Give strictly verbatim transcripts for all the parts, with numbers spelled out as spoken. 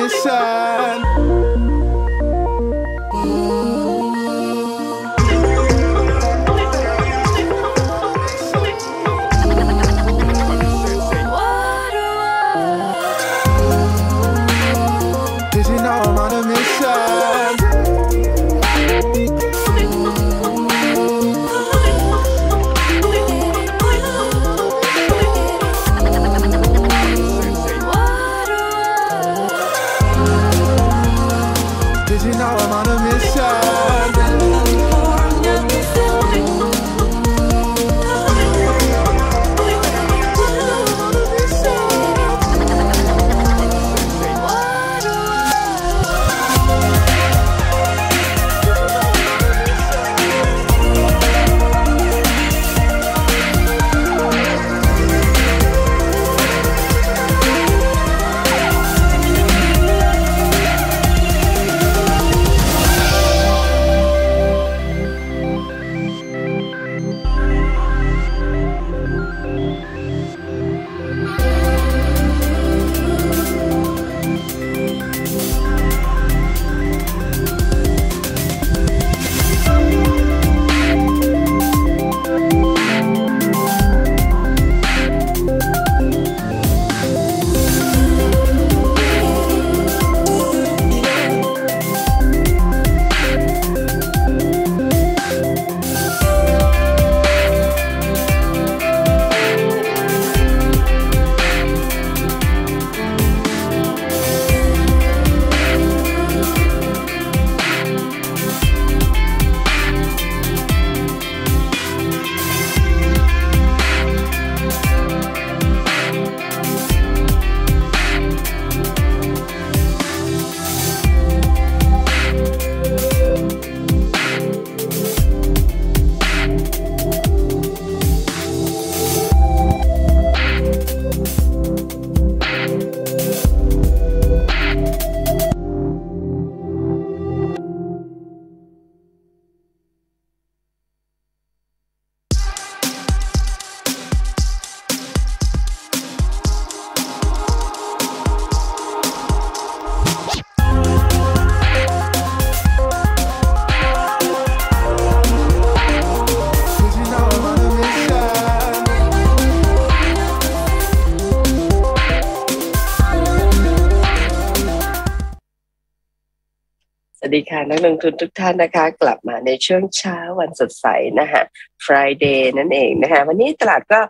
ให้ฉันสวัสดีค่ะนักลงทุนทุกท่านนะคะกลับมาในช่วงเช้าวันสดใสนะคะไฟรเดย์ นั่นเองนะคะวันนี้ตลาดก็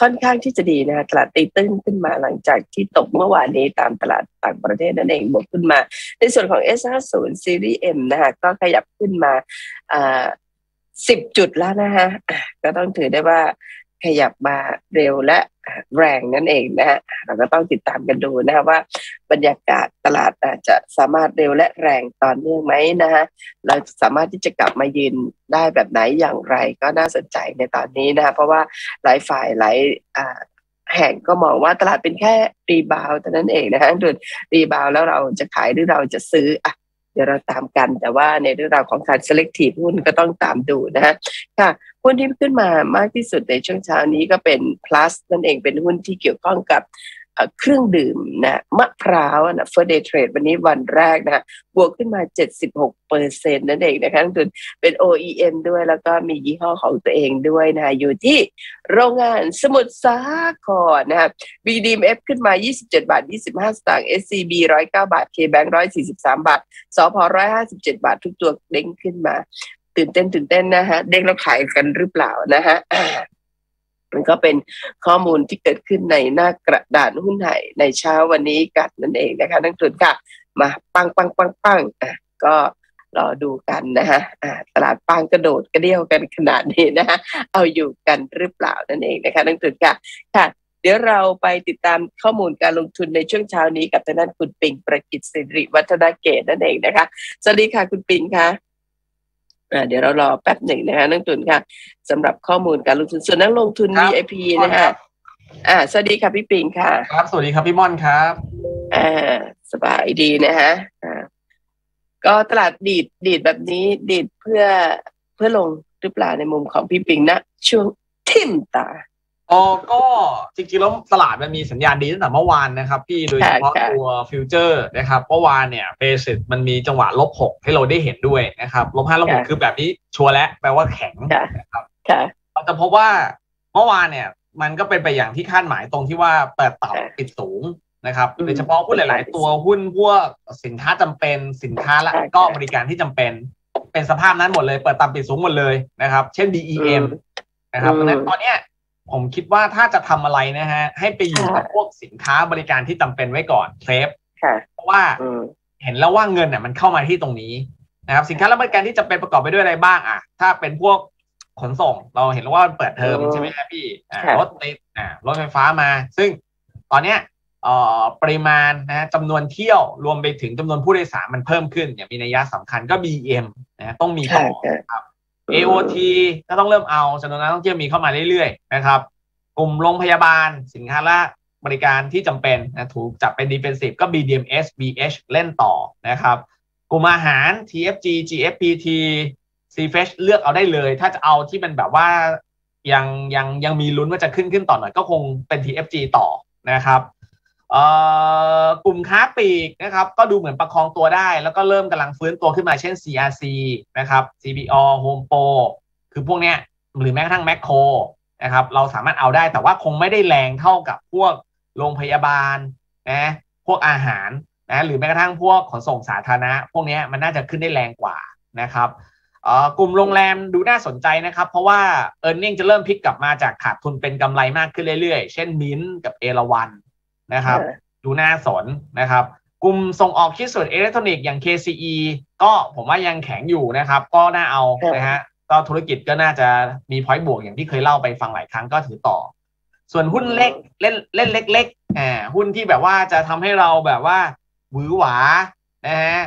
ค่อนข้างที่จะดีนะคะตลาดตีตื้นขึ้นมาหลังจากที่ตกเมื่อวานนี้ตามตลาดต่างประเทศนั่นเองบวกขึ้นมาในส่วนของ เอส ห้าสิบ Series M นะคะก็ขยับขึ้นมาสิบจุดแล้วนะคะก็ต้องถือได้ว่าขยับมาเร็วและแรงนั่นเองนะฮะเราก็ต้องติดตามกันดูนะคะว่าบรรยากาศตลาดจะสามารถเร็วและแรงต่อเนื่องไหมนะฮะเราสามารถที่จะกลับมายืนได้แบบไหนอย่างไรก็น่าสนใจในตอนนี้นะคะเพราะว่าหลายฝ่ายหลายแห่งก็มองว่าตลาดเป็นแค่รีบาวเท่านั้นเองนะคะดูรีบาวแล้วเราจะขายหรือเราจะซื้ออ่ะเดี๋ยวเราตามกันแต่ว่าในเรื่องราวของการ selective หุ้นก็ต้องตามดูนะฮะค่ะหุ้นที่ขึ้นมามากที่สุดในช่วงเช้านี้ก็เป็น plus นั่นเองเป็นหุ้นที่เกี่ยวข้องกับเครื่องดื่มนะมะพร้าวนะ First Day Trade วันนี้วันแรกนะบวกขึ้นมา เจ็ดสิบหกเปอร์เซ็นต์ นั่นเองนะคะทุนเป็น โอ อี เอ็ม ด้วยแล้วก็มียี่ห้อของตัวเองด้วยนะอยู่ที่โรงงานสมุทรสาครนะ บี ดี เอ็ม เอฟ ขึ้นมา ยี่สิบเจ็ดบาทยี่สิบห้าสตางค์ เอส ซี บี หนึ่งร้อยเก้าบาท เค แบงค์ หนึ่งร้อยสี่สิบสามบาทสผ หนึ่งร้อยห้าสิบเจ็ดบาททุกตัวเด้งขึ้นมาตื่นเต้นตื่นเต้นนะฮะเด้งแล้วขายกันหรือเปล่านะฮะมันก็เป็นข้อมูลที่เกิดขึ้นในหน้ากระดานหุ้นไทยในเช้าวันนี้กันนั่นเองนะคะนักทุนค่ะมาปังปังปังปังอ่ะก็รอดูกันนะฮะอ่าตลาดปังกระโดดกระเดี่ยวกันขนาดนี้นะฮะเอาอยู่กันหรือเปล่านั่นเองนะคะนักทุนค่ะค่ะเดี๋ยวเราไปติดตามข้อมูลการลงทุนในช่วงเช้านี้กับทางด้านคุณปิงประกิตศิริวัฒนเกตนั่นเองนะคะสวัสดีค่ะคุณปิงค่ะเดี๋ยวเรารอแป๊บหนึ่งนะคะนักลงทุนค่ะสำหรับข้อมูลการลงทุนส่วนนักลงทุน วี ไอ พี นะคะอ่าสวัสดีค่ะพี่ปิงค่ะครับสวัสดีครับพี่ม่อนครับอ่าสบายดีนะฮะอ่าก็ตลาดดีดดีดแบบนี้ดีดเพื่อเพื่อลงหรือเปล่าในมุมของพี่ปิงนะช่วงทิ่มตา อ๋อก็จริงๆแล้วตลาดมันมีสัญญาณดีตั้งแต่เมื่อวานนะครับพี่โดยเฉพาะตัวฟิวเจอร์นะครับเมื่อวานเนี่ยเบสิสมันมีจังหวะลบหกให้เราได้เห็นด้วยนะครับลบห้าลบหกคือแบบนี้ชัวร์แล้วแปลว่าแข็งนะครับเราจะพบว่าเมื่อวานเนี่ยมันก็เป็นไปอย่างที่คาดหมายตรงที่ว่าเปิดต่ำปิดสูงนะครับโดยเฉพาะหุ้นหลายๆตัวหุ้นพวกสินค้าจำเป็นสินค้าและก็บริการที่จำเป็นเป็นสภาพนั้นหมดเลยเปิดต่ำปิดสูงหมดเลยนะครับเช่น ดี อี เอ็ม นะครับดังนั้นตอนเนี้ยผมคิดว่าถ้าจะทำอะไรนะฮะให้ไปอยู่กับพวกสินค้าบริการที่จำเป็นไว้ก่อนเซฟเพราะว่าเห็นแล้วว่าเงินเนี่ยมันเข้ามาที่ตรงนี้นะครับสินค้าและบริการที่จำเป็นประกอบไปด้วยอะไรบ้างอ่ะถ้าเป็นพวกขนส่งเราเห็นว่าเปิดเทอมใช่ไหมครับพี่รถติดรถไฟฟ้ามาซึ่งตอนเนี้ยปริมาณนะจำนวนเที่ยวรวมไปถึงจำนวนผู้โดยสารมันเพิ่มขึ้นเนี่ยมีนัยยะสำคัญก็ บี อี เอ็ม นะต้องมีต่อครับเอ โอ ที ก็ต้องเริ่มเอาจำนวนนักท่องเที่ยวมีเข้ามาเรื่อยๆนะครับกลุ่มโรงพยาบาลสินค้าและบริการที่จำเป็นนะถูกจับเป็น Defensive ก็ บี ดี เอ็ม เอส บี เอช เล่นต่อนะครับกลุ่มอาหาร ที เอฟ จี จี เอฟ พี ที ซี เฟช เลือกเอาได้เลยถ้าจะเอาที่มันแบบว่ายังยังยังมีลุ้นว่าจะขึ้นขึ้นต่อหน่อยก็คงเป็น ที เอฟ จี ต่อนะครับกลุ่มค้าปลีกนะครับก็ดูเหมือนประคองตัวได้แล้วก็เริ่มกำลังฟื้นตัวขึ้นมาเช่น ซี อาร์ ซี นะครับ ซี บี โอ Home Pro คือพวกเนี้ยหรือแม้กระทั่งแมคโครนะครับเราสามารถเอาได้แต่ว่าคงไม่ได้แรงเท่ากับพวกโรงพยาบาลนะพวกอาหารนะหรือแม้กระทั่งพวกขนส่งสาธารณะพวกเนี้ยมันน่าจะขึ้นได้แรงกว่านะครับกลุ่มโรงแรมดูน่าสนใจนะครับเพราะว่า earning จะเริ่มพลิกกลับมาจากขาดทุนเป็นกำไรมากขึ้นเรื่อยๆเช่นมิ้นกับเอราวัณนะครับดูน่าสนนะครับกลุ่มส่งออกชิ้นส่วนอิเล็กทรอนิกส์อย่าง เค ซี อี ก็ผมว่ายังแข็งอยู่นะครับก็น่าเอานะฮะก็ธุรกิจก็น่าจะมีพอยต์บวกอย่างที่เคยเล่าไปฟังหลายครั้งก็ถือต่อส่วนหุ้นเล็กเล่นเล่นเล็กๆอ่าหุ้นที่แบบว่าจะทำให้เราแบบว่าหวือหวานะฮะ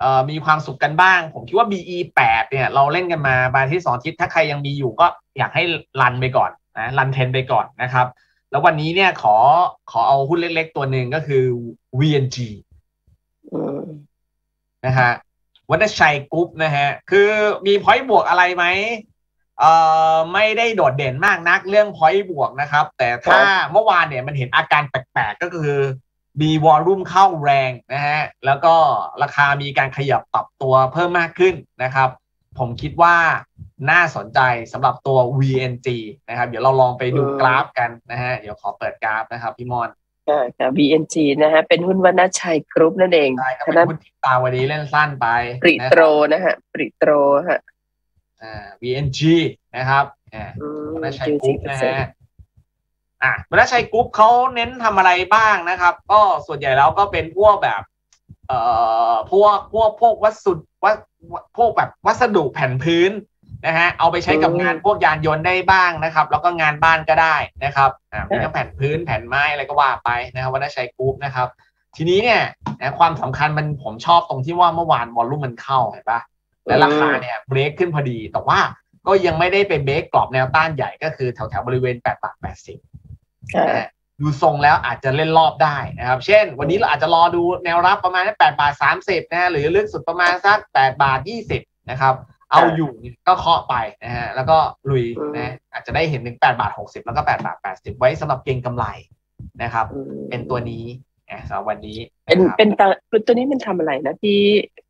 เอ่อมีความสุขกันบ้างผมคิดว่า บี อี แปด เนี่ยเราเล่นกันมาบาที่สองทิศถ้าใครยังมีอยู่ก็อยากให้รันไปก่อนนะรันเทนไปก่อนนะครับแล้ววันนี้เนี่ยขอขอเอาหุ้นเล็กๆตัวหนึ่งก็คือ วี เอ็น จี นะฮะวัฒชัยกรุ๊ปนะฮะคือมีพอยต์บวกอะไรไหมเอ่อไม่ได้โดดเด่นมากนักเรื่องพอยต์บวกนะครับแต่ถ้าเมื่อวานเนี่ยมันเห็นอาการแปลกๆก็คือมีวอลลุ่มเข้าแรงนะฮะแล้วก็ราคามีการขยับปรับตัวเพิ่มมากขึ้นนะครับผมคิดว่าน่าสนใจสำหรับตัว วี เอ็น จี นะครับเดี๋ยวเราลองไปดูกราฟกันนะฮะเดี๋ยวขอเปิดกราฟนะครับพี่มอนอ่าค่ะ วี เอ็น จี นะฮะเป็นหุ้นวรรณชัยกรุ๊ปนั่นเองใช่ครับเป็นหุ้นตาวันนี้เล่นสั้นไปปริโตรนะฮะปริโตรฮะอ่า วี เอ็น จี นะครับอ่าวรรณชัยกรุ๊ปนะฮะอ่าวรรณชัยกรุ๊ปเขาเน้นทำอะไรบ้างนะครับก็ส่วนใหญ่แล้วก็เป็นพวกแบบเอ่อพวกพวกพวกวัสดุวัสพวกแบบวัสดุแผ่นพื้นนะฮะเอาไปใช้กับงานพวกยานยนต์ได้บ้างนะครับแล้วก็งานบ้านก็ได้นะครับอ่ามีทั้งแผ่นพื้นแผ่นไม้อะไรก็ว่าไปนะครับวรรณชัยกรุ๊ปนะครับทีนี้เนี่ยความสำคัญมันผมชอบตรงที่ว่าเมื่อวานวอลลุ่มมันเข้าเห็นปะและราคาเนี่ยเบรกขึ้นพอดีแต่ว่าก็ยังไม่ได้ไปเบรกกรอบแนวต้านใหญ่ก็คือแถวแถวบริเวณแปดบาทแปดสิบดูทรงแล้วอาจจะเล่นรอบได้นะครับเช่นวันนี้เราอาจจะรอดูแนวรับประมาณแปดบาทสามสิบนะฮะหรือลึกสุดประมาณสักแปดบาทยี่สิบนะครับเอาอยู่ก็เคาะไปนะฮะแล้วก็ลุยนะอาจจะได้เห็นถึงแปดบาทหกสิบแล้วก็แปดบาทแปดสิบไว้สำหรับเก็งกำไรนะครับเป็นตัวนี้นะสำหรับวันนี้เป็นเป็นตัวนี้มันทำอะไรนะพี่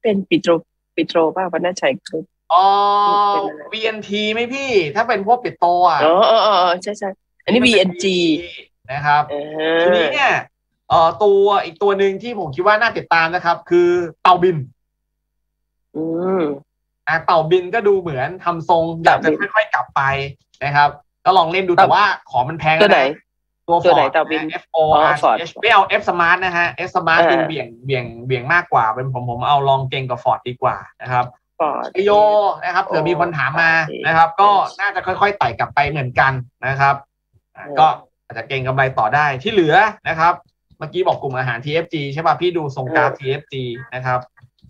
เป็นปิโตรปิโตรป่ะวรรณชัยกรุ๊ปอ๋อ วี เอ็น ที ไหมพี่ถ้าเป็นพวกปิโตรอ่ะอ๋ออ๋อใช่ใช่อันนี้ วี เอ็น จีนะครับทีนี้เนี่ยตัวอีกตัวหนึ่งที่ผมคิดว่าน่าติดตามนะครับคือเต่าบินอือเต่าบินก็ดูเหมือนทำทรงอยากจะค่อยๆกลับไปนะครับก็ลองเล่นดูแต่ว่าของมันแพงตัวไหนตัวไหนเต่าบิน F O R ไม่เอา F Smart นะฮะ F Smart เป็นเบี่ยงเบี่ยงเบี่ยงมากกว่าเป็นผมผมเอาลองเก่งกับ Ford ดีกว่านะครับไอโยนะครับเผื่อมีคนถามมานะครับก็น่าจะค่อยๆไต่กลับไปเหมือนกันนะครับก็อาจจะเก่งกำไรต่อได้ที่เหลือนะครับเมื่อกี้บอกกลุ่มอาหาร ที เอฟ จี ใช่ป่ะพี่ดูทรงกราฟ ที เอฟ จี นะครับ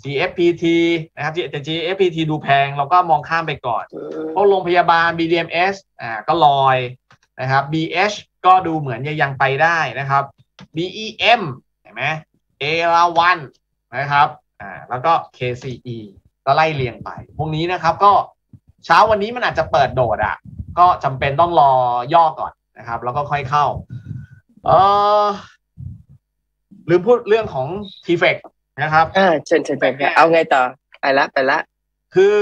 จี เอฟ พี ที นะครับ จี เอฟ พี ที ดูแพงเราก็มองข้ามไปก่อนพวกโรงพยาบาล บี ดี เอ็ม เอส อ่าก็ลอยนะครับ บี เอช ก็ดูเหมือนยังไปได้นะครับ บี อี เอ็ม เห็นไหมเอราวัณนะครับอ่าแล้วก็ เค ซี อี ก็ไล่เรียงไปพวกนี้นะครับก็เช้าวันนี้มันอาจจะเปิดโดดอ่ะก็จำเป็นต้องรอย่อก่อน นะครับแล้วก็ค่อยเข้าเออลืมพูดเรื่องของ ที เอฟ อี ซี นะครับอ่าเชิญเชิญไปเอาไงต่อไปละไปละคือ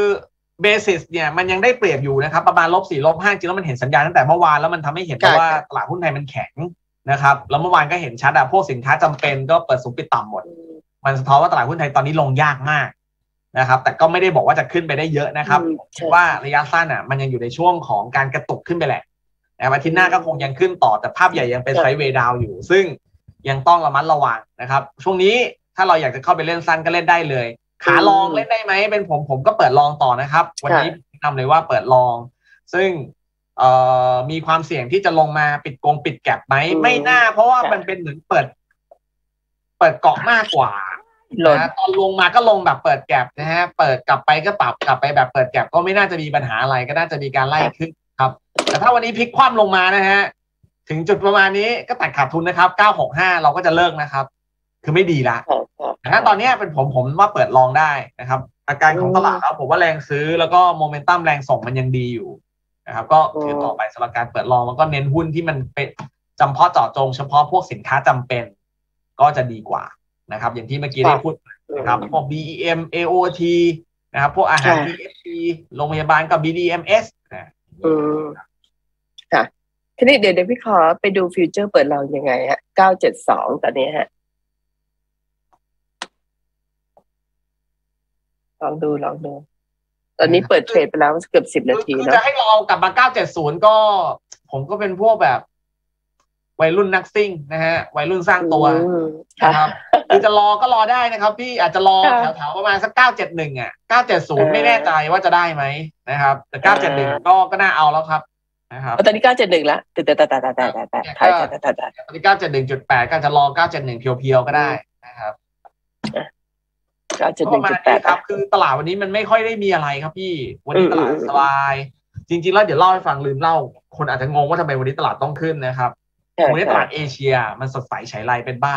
เบสิสเนี่ยมันยังได้เปรียบอยู่นะครับประมาณลบสี่ลบห้าจริงแล้วมันเห็นสัญญาณตั้งแต่เมื่อวานแล้วมันทำให้เห็นว่าตลาดหุ้นไทยมันแข็งนะครับแล้วเมื่อวานก็เห็นชัดอะพวกสินค้าจำเป็นก็เปิดสูงปิดต่ำหมดมันสะท้อนว่าตลาดหุ้นไทยตอนนี้ลงยากมากนะครับแต่ก็ไม่ได้บอกว่าจะขึ้นไปได้เยอะนะครับว่าระยะสั้นอะมันยังอยู่ในช่วงของการกระตุกขึ้นไปแหละอาทิตย์หน้าก็คงยังขึ้นต่อแต่ภาพใหญ่ยังเป็นไซด์เวย์ดาวอยู่ซึ่งยังต้องระมัดระวังนะครับช่วงนี้ถ้าเราอยากจะเข้าไปเล่นสั้นก็เล่นได้เลยขาลองเล่นได้ไหมเป็นผมผมก็เปิดลองต่อนะครับวันนี้แนะนำเลยว่าเปิดลองซึ่งเอ่อมีความเสี่ยงที่จะลงมาปิดกงปิดแก็บไหมไม่น่าเพราะว่ามันเป็นเหมือนเปิดเปิดเกาะมากกว่านะตอนลงมาก็ลงแบบเปิดแก็บนะฮะเปิดกลับไปก็ปรับกลับไปแบบเปิดแก็บก็ไม่น่าจะมีปัญหาอะไรก็น่าจะมีการไล่ขึ้นครับแต่ถ้าวันนี้พลิกคว่ำลงมานะฮะถึงจุดประมาณนี้ก็ตัดขาดทุนนะครับเก้าหกห้าเราก็จะเลิกนะครับคือไม่ดีละแต่ถ้าตอนนี้เป็นผมผมว่าเปิดลองได้นะครับอาการของตลาดแล้วผมว่าแรงซื้อแล้วก็โมเมนตัมแรงส่งมันยังดีอยู่นะครับก็ถือต่อไปสำหรับการเปิดลองแล้วก็เน้นหุ้นที่มันเป็นจำเพาะเจาะจงเฉพาะพวกสินค้าจำเป็นก็จะดีกว่านะครับอย่างที่เมื่อกี้ได้พูดนะครับพวก บี อี เอ็ม เอ โอ ที นะครับพวกอาหาร บี เอฟ ซี โรงพยาบาลกับ บี ดี เอ็ม เอส นะค่ะทีนี้เดี๋ยวเดี๋ยวพี่ขอไปดูฟิวเจอร์เปิดลองยังไงฮะเก้าเจ็ดสองตอนนี้ฮะลองดูลองดูตอนนี้เปิดเทรดไปแล้วเกือบสิบนาทีแล้วจะให้เรากลับมาเก้าเจ็ดศูนย์ก็ผมก็เป็นพวกแบบวัยรุ่นนักซิ่งนะฮะวัยรุ่นสร้างตัวนะครับคือจะรอก็รอได้นะครับพี่อาจจะรอแถวๆประมาณสักเก้าเจ็ดหนึ่งอ่ะเก้าเจ็ดศูนย์ไม่แน่ใจว่าจะได้ไหมนะครับแต่เก้าเจ็ดหนึ่งก็ก็น่าเอาแล้วครับนะครับตอนนี้เก้าเจ็ดหนึ่งละแต่แต่แต่แต่แต่แต่แต่แต่แต่แต่แต่ตอนนี้เก้าเจ็ดหนึ่งจุดแปดก็จะรอเก้าเจ็ดหนึ่งเพียวๆก็ได้นะครับก็มาได้ครับคือตลาดวันนี้มันไม่ค่อยได้มีอะไรครับพี่วันนี้ตลาดสบายจริงๆแล้วเดี๋ยวเล่าให้ฟังลืมเล่าคนอาจจะงงว่าทำไมวันนี้ตลาดต้องขึ้นนะครับวันนี้ตลาดเอเชียมันสดใสฉายไลเป็นบ้า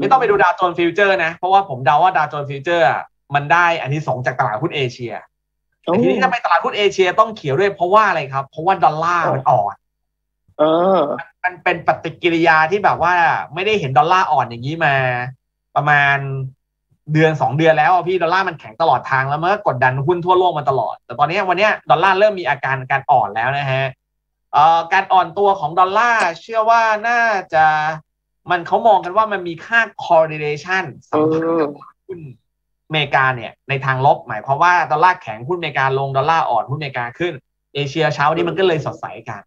ไม่ต้องไปดูดาวโจนส์ฟิวเจอร์นะเพราะว่าผมเดาว่าดาวโจนส์ฟิวเจอร์มันได้อันนี้สองจากตลาดหุ้นเอเชียทีนี้ทำไมตลาดหุ้นเอเชียต้องเขียวด้วยเพราะว่าอะไรครับเพราะว่าดอลลาร์มันอ่อนเออมันเป็นปฏิกิริยาที่แบบว่าไม่ได้เห็นดอลลาร์อ่อนอย่างนี้มาประมาณเดือนสองเดือนแล้วพี่ดอลลาร์มันแข็งตลอดทางแล้วมันก็กดดันหุ้นทั่วโลกมาตลอดแต่ตอนนี้วันนี้ดอลลาร์เริ่มมีอาการการอ่อนแล้วนะฮะเอ่อการอ่อนตัวของดอลลาร์เชื่อว่าน่าจะมันเขามองกันว่ามันมีค่า correlation สัมพันธ์กับหุ้นอเมริกาเนี่ยในทางลบหมายความว่าดอลลาร์แข็งหุ้นอเมริกาลงดอลลาร์อ่อนหุ้นอเมริกาขึ้นเอเชียเช้านี้มันก็เลยสดใสกัน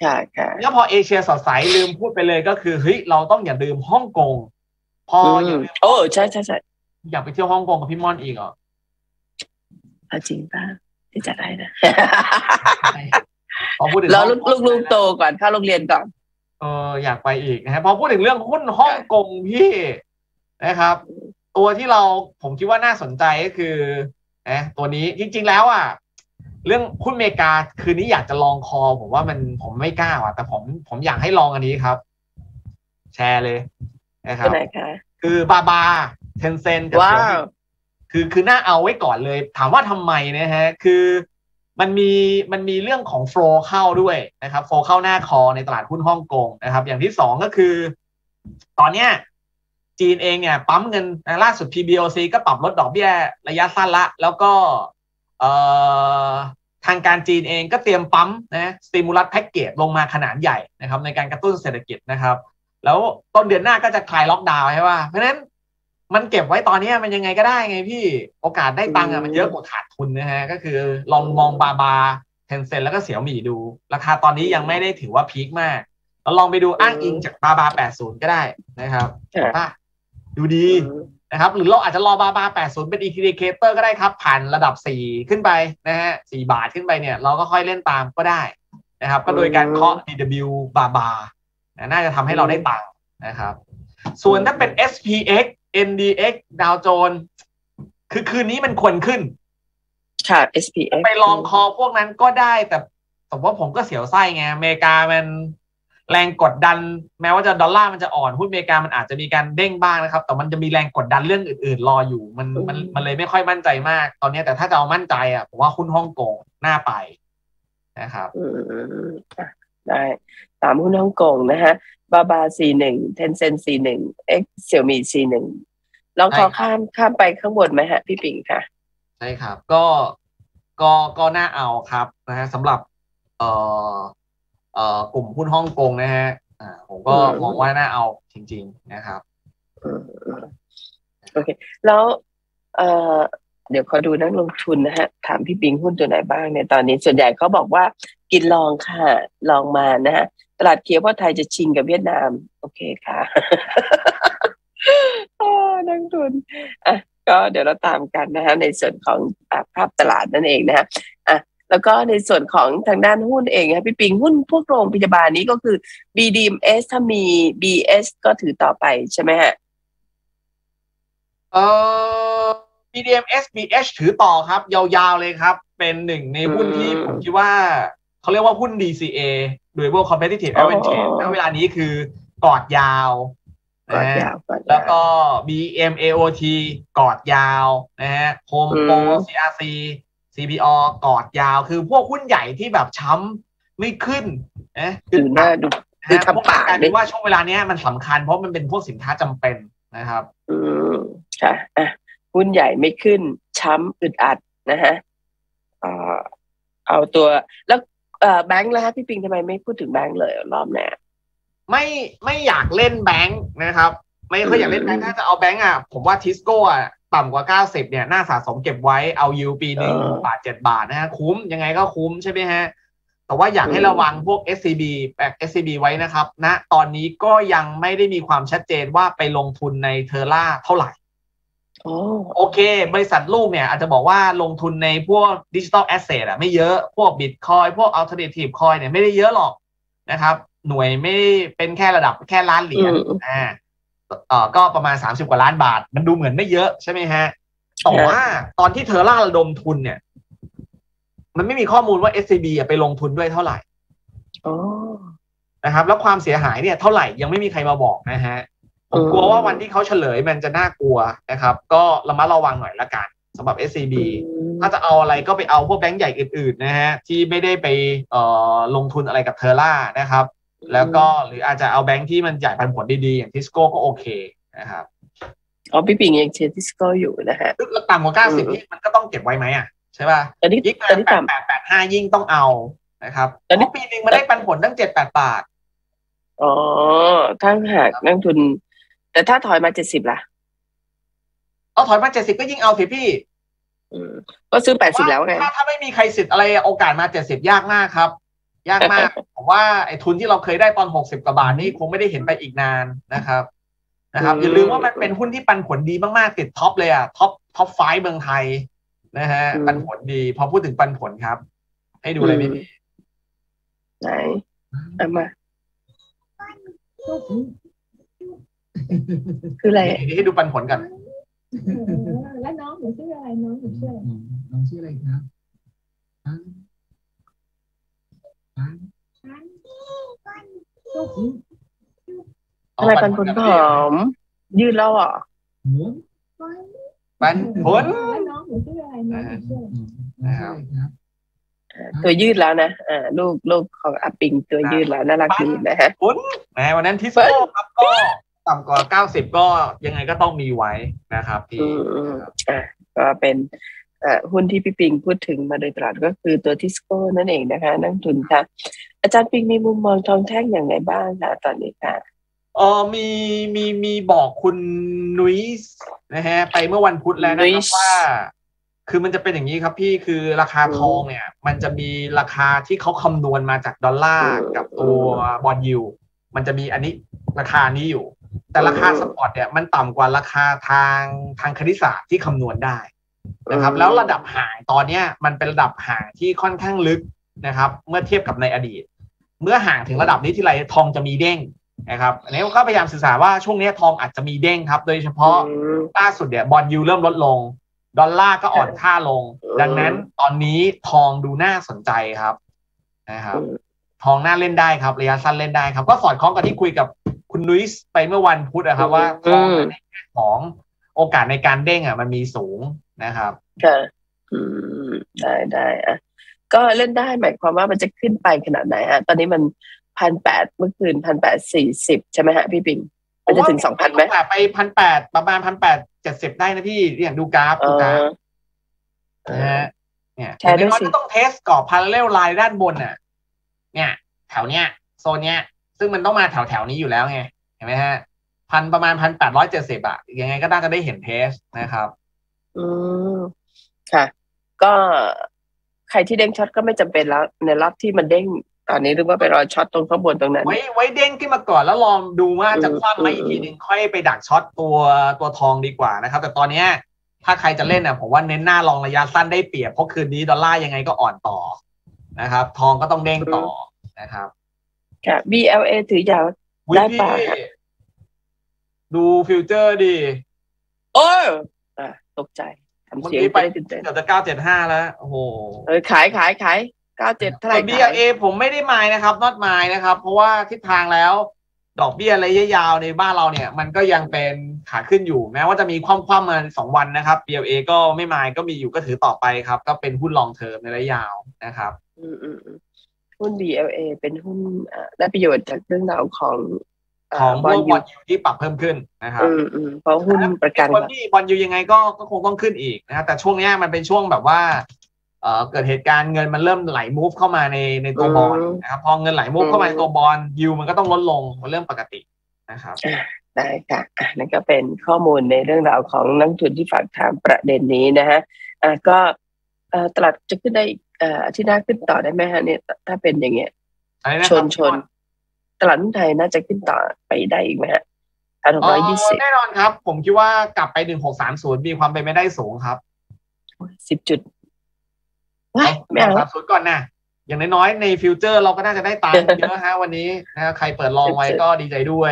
ใช่ค่ะแล้วพอเอเชียสดใสลืมพูดไปเลยก็คือเฮ้ยเราต้องอย่าลืมฮ่องกงพออย่าลืมโอ้ใช่ใช่ใช่อยากไปเที่ยวฮ่องกงกับพี่ม่อนอีกเหรอจริงป่ะที่จะได้นะเราลูกๆโตก่อนเข้าโรงเรียนก่อนเอออยากไปอีกนะฮะพอพูดถึงเรื่องหุ้นฮ่องกงพี่นะครับตัวที่เราผมคิดว่าน่าสนใจก็คือนะตัวนี้จริงๆแล้วอ่ะเรื่องหุ้นอเมริกาคืนนี้อยากจะลองคอผมว่ามันผมไม่กล้าอ่ะแต่ผมผมอยากให้ลองอันนี้ครับแชร์เลยนะครับคือบาบาเทนเซ็นต์กับเซี่ยวมี่คือคือน่าเอาไว้ก่อนเลยถามว่าทำไมนะฮะคือมันมีมันมีเรื่องของโฟลเข้าด้วยนะครับโฟลเข้าหน้าคอในตลาดหุ้นฮ่องกงนะครับอย่างที่สองก็คือตอนเนี้ยจีนเองเนี่ยปั๊มเงินล่าสุด พี บี โอ ซี ก็ปรับลดดอกเบี้ยระยะสั้นละแล้วก็เอ่อทางการจีนเองก็เตรียมปั๊มนะสติมูลัสแพ็กเกจลงมาขนาดใหญ่นะครับในการกระตุ้นเศรษฐกิจนะครับแล้วต้นเดือนหน้าก็จะคลายล็อกดาวน์ใช่ป่ะเพราะฉะนั้นมันเก็บไว้ตอนนี้มันยังไงก็ได้ไงพี่โอกาสได้ตังค์อ่ะมันเยอะกว่าขาดทุนนะฮะก็คือลองมองบาบาเทนเซ็นแล้วก็เสี่ยวหมี่ดูราคาตอนนี้ยังไม่ได้ถือว่าพีคมากแล้วลองไปดูอ้างอิงจากบาบาแปดสิบก็ได้นะครับดูดีนะครับหรือเราอาจจะรอบาบาแปดสิบเป็นอินดิเคเตอร์ก็ได้ครับผ่านระดับสี่ขึ้นไปนะฮะสี่บาทขึ้นไปเนี่ยเราก็ค่อยเล่นตามก็ได้นะครับก็โดยการเคาะ ดี ดับเบิลยู บาบาน่าจะทำให้เราได้ตังค์นะครับส่วนถ้าเป็น เอส พี เอ็กซ์เอ็น ดี เอ็กซ์ ดาวโจนส์คือคืนนี้มันควรขึ้นค่ะ เอส พี เอ็กซ์ ไปลองคอพวกนั้นก็ได้แต่สมมติผมก็เสียวไส้ไงอเมริกามันแรงกดดันแม้ว่าจะดอลลาร์มันจะอ่อนหุ้นอเมริกามันอาจจะมีการเด้งบ้างนะครับแต่มันจะมีแรงกดดันเรื่องอื่นๆรออยู่มันมันมันเลยไม่ค่อยมั่นใจมากตอนนี้แต่ถ้าจะเอามั่นใจอ่ะผมว่าหุ้นฮ่องกงน่าไปนะครับ ได้ตามหุ้นฮ่องกงนะฮะบาบา ซี หนึ่ง เทนเซ็น ซี หนึ่ง เอ็กเซี่ยวมี่ ซี หนึ่ง ลองขอข้ามข้ามไปข้างบนไหมฮะพี่ปิงค่ะใช่ครับก็ก็ก็น่าเอาครับนะฮะสำหรับเอ่อเอ่อกลุ่มหุ้นฮ่องกงนะฮะอ่าผมก็มองว่าน่าเอาจริงๆนะครับโอเคแล้วเอ่อเดี๋ยวขอดูนักลงทุนนะฮะถามพี่ปิงหุ้นตัวไหนบ้างในตอนนี้ส่วนใหญ่เขาบอกว่ากินลองค่ะลองมานะฮะตลาดเคียวว่าไทยจะชิงกับเวียดนามโอเคค่ะ นักลงทุนอ่ะก็เดี๋ยวเราตามกันนะฮะในส่วนของภาพตลาดนั่นเองนะฮะอ่ะแล้วก็ในส่วนของทางด้านหุ้นเองนะพี่ปิงหุ้นพวกโรงพยาบาลนี้ก็คือ บี ดี เอ็ม เอส ถ้ามี บี เอส ก็ถือต่อไปใช่ไหมฮะเออ บี ดี เอ็ม เอส บี เอช ถือต่อครับยาวๆเลยครับเป็นหนึ่งในหุ้นที่ผมคิดว่าเขาเรียกว่าหุ้น ดี ซี เอ Durable Competitive Advantage ณ เวลานี้คือกอดยาวกอดยาวแล้วก็ บี เอ็ม เอ โอ ที กอดยาวนะฮะ Home Pro ซี อาร์ ซี ซี บี โอ กอดยาวคือพวกหุ้นใหญ่ที่แบบช้ำไม่ขึ้นนะคือหน้าดูคือทำปากเลยว่าช่วงเวลานี้มันสำคัญเพราะมันเป็นพวกสินค้าจำเป็นนะครับอือค่ะอ่ะหุ้นใหญ่ไม่ขึ้นช้ำอึดอัดนะฮะเอ่อเอาตัวแล้วเอ่อแบงค์แล้วฮะพี่ปิงทำไมไม่พูดถึงแบงค์เลยรอบหน้าไม่ไม่อยากเล่นแบงค์นะครับไม่ค่อยอยากเล่นแบงค์ถ้าจะเอาแบงค์อ่ะผมว่าทิสโก้อ่ะต่ำกว่าเก้าสิบเนี่ยน่าสะสมเก็บไว้เอายิวปีหนึ่งบาทเจ็ดบาทนะฮะคุ้มยังไงก็คุ้มใช่ไหมฮะแต่ว่าอยากให้ระวังพวก เอส ซี บี แบก เอส ซี บี ไว้นะครับณนะตอนนี้ก็ยังไม่ได้มีความชัดเจนว่าไปลงทุนในเทอร่าเท่าไหร่โอเคบริษัทลูกเนี่ยอาจจะบอกว่าลงทุนในพวกดิจิทัลแอสเซทอะไม่เยอะพวกบิตคอยพวกอัลเทอร์เนทีฟคอยเนี่ยไม่ได้เยอะหรอกนะครับหน่วยไม่เป็นแค่ระดับแค่ล้านเหรียญอ่าเอ่อก็ประมาณสามสิบกว่าล้านบาทมันดูเหมือนไม่เยอะใช่ไหมฮะแต่ว่าตอนที่เทอร่าระดมทุนเนี่ยมันไม่มีข้อมูลว่า เอส ซี บี อ่ะไปลงทุนด้วยเท่าไหร่อ๋อนะครับแล้วความเสียหายเนี่ยเท่าไหร่ยังไม่มีใครมาบอกนะฮะผมกลัวว่าวันที่เขาเฉลยมันจะน่ากลัวนะครับก็ระมัดระวังหน่อยละกันสำหรับ เอส ซี บี ถ้าจะเอาอะไรก็ไปเอาพวกแบงก์ใหญ่อื่นๆนะฮะที่ไม่ได้ไปเอ่อลงทุนอะไรกับเทอร่านะครับแล้วก็หรืออาจจะเอาแบงก์ที่มันจ่ายปันผลดีๆอย่างทิสโก้ก็โอเคนะครับอ๋อพี่ปิงยังเชียร์ทิสโก้อยู่นะฮะต่ำกว่าเก้าสิบนี่มันก็ต้องเก็บไว้ไหมอ่ะใช่ป่ะยิ่งเกินแปดแปดแปดห้ายิ่งต้องเอานะครับเพราะปีนึงมันได้ปันผลตั้ง เจ็ดแปด บาทอ๋อทั้งหากนักทุนแต่ถ้าถอยมาเจ็ดสิบล่ะเอาถอยมาเจ็ดสิบก็ยิ่งเอาสิพี่ก็ซื้อแปดสิบแล้วไงถ้าไม่มีใครสิทธิ์อะไรโอกาสมาเจ็ดสิบยากมากครับยากมากผมว่าไอ้ทุนที่เราเคยได้ตอนหกสิบกว่าบาทนี่คงไม่ได้เห็นไปอีกนานนะครับนะครับอย่าลืมว่ามันเป็นหุ้นที่ปันผลดีมากๆติดท็อปเลยอ่ะท็อปท็อปไฟว์เมืองไทยนะฮะปันผลดีพอพูดถึงปันผลครับให้ดูอะไรไหมพี่ไหนเอามาคืออะไรให้ดูปันผลกันแล้วน้องหนูชื่ออะไรน้องหนูชื่ออะไรน้องชื่ออะไรนะอะไรปันผลหอมยืดแล้วอ่ะปันผลน้องหนูชื่ออะไรน้องหนูชื่อนะครับตัวยืดแล้วนะอ่าลูกลูกของอัปปิงตัวยืดแล้วน่ารักดีนะฮะผลแหมวันนั้นที่เฟิร์สครับก็ต่ำกว่าเก้าสิบก็ยังไงก็ต้องมีไว้นะครับพี่อ่าก็เป็นหุ้นที่พี่ปิงพูดถึงมาโดยตลอดก็คือตัวทิสโก้นั่นเองนะคะนักทุนค่ะอาจารย์ปิงมีมุมมองทองแท่งอย่างไรบ้างคะตอนนี้ค่ะเออมีมีมีบอกคุณนุ้ยนะฮะไปเมื่อวันพุธแล้วนะครับว่าคือมันจะเป็นอย่างนี้ครับพี่คือราคาทองเนี่ยมันจะมีราคาที่เขาคำนวณมาจากดอลลาร์กับตัวบอนด์ยิลด์มันจะมีอันนี้ราคานี้อยู่แต่ราคาสปอร์ตเนี่ยมันต่ำกว่าราคาทางทางคณิตศาสตร์ที่คำนวณได้นะครับแล้วระดับห่างตอนนี้มันเป็นระดับห่างที่ค่อนข้างลึกนะครับเมื่อเทียบกับในอดีตเมื่อห่างถึงระดับนี้ที่ไรทองจะมีเด้งนะครับอันนี้ก็พยายามศึกษาว่าช่วงนี้ทองอาจจะมีเด้งครับโดยเฉพาะล่าสุดเนี่ยบอนด์ยิลด์เริ่มลดลงดอลลาร์ก็อ่อนค่าลงดังนั้นตอนนี้ทองดูน่าสนใจครับนะครับทองน่าเล่นได้ครับระยะสั้นเล่นได้ครับก็สอดคล้องกับที่คุยกับคุณนุ้ยไปเมื่อวันพุธนะครับว่าทองในแง่ของโอกาสในการเด้งอ่ะมันมีสูงนะครับค่ะได้ได้อ่ะ ก็เล่นได้หมายความว่ามันจะขึ้นไปขนาดไหนฮะตอนนี้มันพันแปดเมื่อคืนพันแปดสี่สิบใช่ไหมฮะพี่ปิงมันจะถึงสองพันไหมไปพันแปดประมาณพันแปดเจ็ดสิบได้นะพี่อย่างดูกราฟดูกราฟนะฮะเนี่ยอย่างน้อยก็ต้องเทสก่อพาราเรลไลน์ด้านบนอ่ะเนี่ยแถวเนี้ยโซนเนี้ยซึ่งมันต้องมาแถวแถวนี้อยู่แล้วไงเห็นไหมฮะพันประมาณพันแปดร้อยเจ็ดสิบอ่ะยังไงก็น่าจะได้เห็นเทสนะครับอือค่ะก็ใครที่เด้งช็อตก็ไม่จำเป็นแล้วในรอบที่มันเด้งตอนนี้หรือว่าไปรอช็อตตรงข้างบนตรงนั้นไว้ไว้เด้งขึ้นมาก่อนแล้วลองดูว่าจะคว่ำไหมอีกทีหนึ่งค่อยไปดักช็อตตัวตัวทองดีกว่านะครับแต่ตอนเนี้ยถ้าใครจะเล่นนะผมว่าเน้นหน้าลองระยะสั้นได้เปรียบเพราะคืนนี้ดอลลาร์ยังไงก็อ่อนต่อนะครับทองก็ต้องเด้งต่อนะครับค่ะ บี แอล เอ ถือยาวได้ป่ะดูฟิวเจอร์ดีโอ้อ่ะตกใจเมื่อกี้ไปเกือบจะเก้าเจ็ดห้าแล้วโอ้โหเออขายขายขายเก้าเจ็ดเท่าไหร่ดอกเบี้ยเอผมไม่ได้มายนะครับ not มายนะครับเพราะว่าทิศทางแล้วดอกเบี้ยระยะยาวในบ้านเราเนี่ยมันก็ยังเป็นขาขึ้นอยู่แม้ว่าจะมีคว่ำคว่ำมาสองวันนะครับ บี แอล เอ ก็ไม่มายก็มีอยู่ก็ถือต่อไปครับก็เป็นหุ้นลองเทอมในระยะยาวนะครับอืมอืมหุ้น บี แอล เอ เป็นหุ้นได้ประโยชน์จากเรื่องราวของของบอลยูที่ปรับเพิ่มขึ้นนะครับเพราะหุ้นประกันครับบอลยูยังไงก็ก็คงต้องขึ้นอีกนะครับแต่ช่วงนี้มันเป็นช่วงแบบว่าเอ่อเกิดเหตุการณ์เงินมันเริ่มไหลมูฟเข้ามาในในตัวบอลนะครับพอเงินไหลมูฟเข้ามาในตัวบอลยูมันก็ต้องลดลงเป็นเรื่องปกตินะครับได้ค่ะนั่นก็เป็นข้อมูลในเรื่องราวของนักทุนที่ฝากถามประเด็นนี้นะฮะอ่าก็ตลาดจะขึ้นได้อ่าที่น่าขึ้นต่อได้ไหมฮะเนี่ยถ้าเป็นอย่างเงี้ยชนชนตลาดหุ้นไทยน่าจะขึ้นต่อไปได้อีกไหมฮะพันหกร้อยยี่สิบแน่นอนครับผมคิดว่ากลับไปหนึ่งหกสามศูนย์มีความเป็นไปได้สูงครับสิบจุดไม่เอาสามศูนย์ก่อนนะอย่างน้อยๆในฟิวเจอร์เราก็น่าจะได้ตังค์เยอะฮะวันนี้นะใครเปิดลองไว้ก็ดีใจด้วย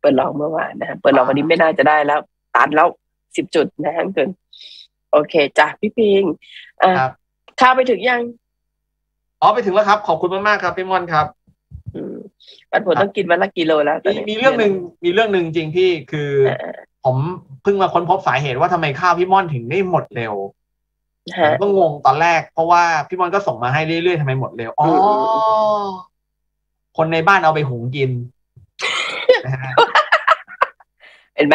เปิดลองเมื่อวานนะเปิดลองวันนี้ไม่น่าจะได้แล้วตันแล้วสิบจุดนะฮะเกินโอเคจ้ะพี่พิงอ่าข้าวไปถึงยังอ๋อไปถึงแล้วครับขอบคุณมากๆครับพี่มอนครับปันผลต้องกินวันละกิโลแล้วมีเรื่องหนึ่งมีเรื่องหนึ่งจริงที่คือผมเพิ่งมาค้นพบสาเหตุว่าทำไมข้าวพี่ม่อนถึงได้หมดเร็วผมก็งงตอนแรกเพราะว่าพี่ม่อนก็ส่งมาให้เรื่อยๆทำไมหมดเร็วอ๋อคนในบ้านเอาไปหุงกินเห็นไหม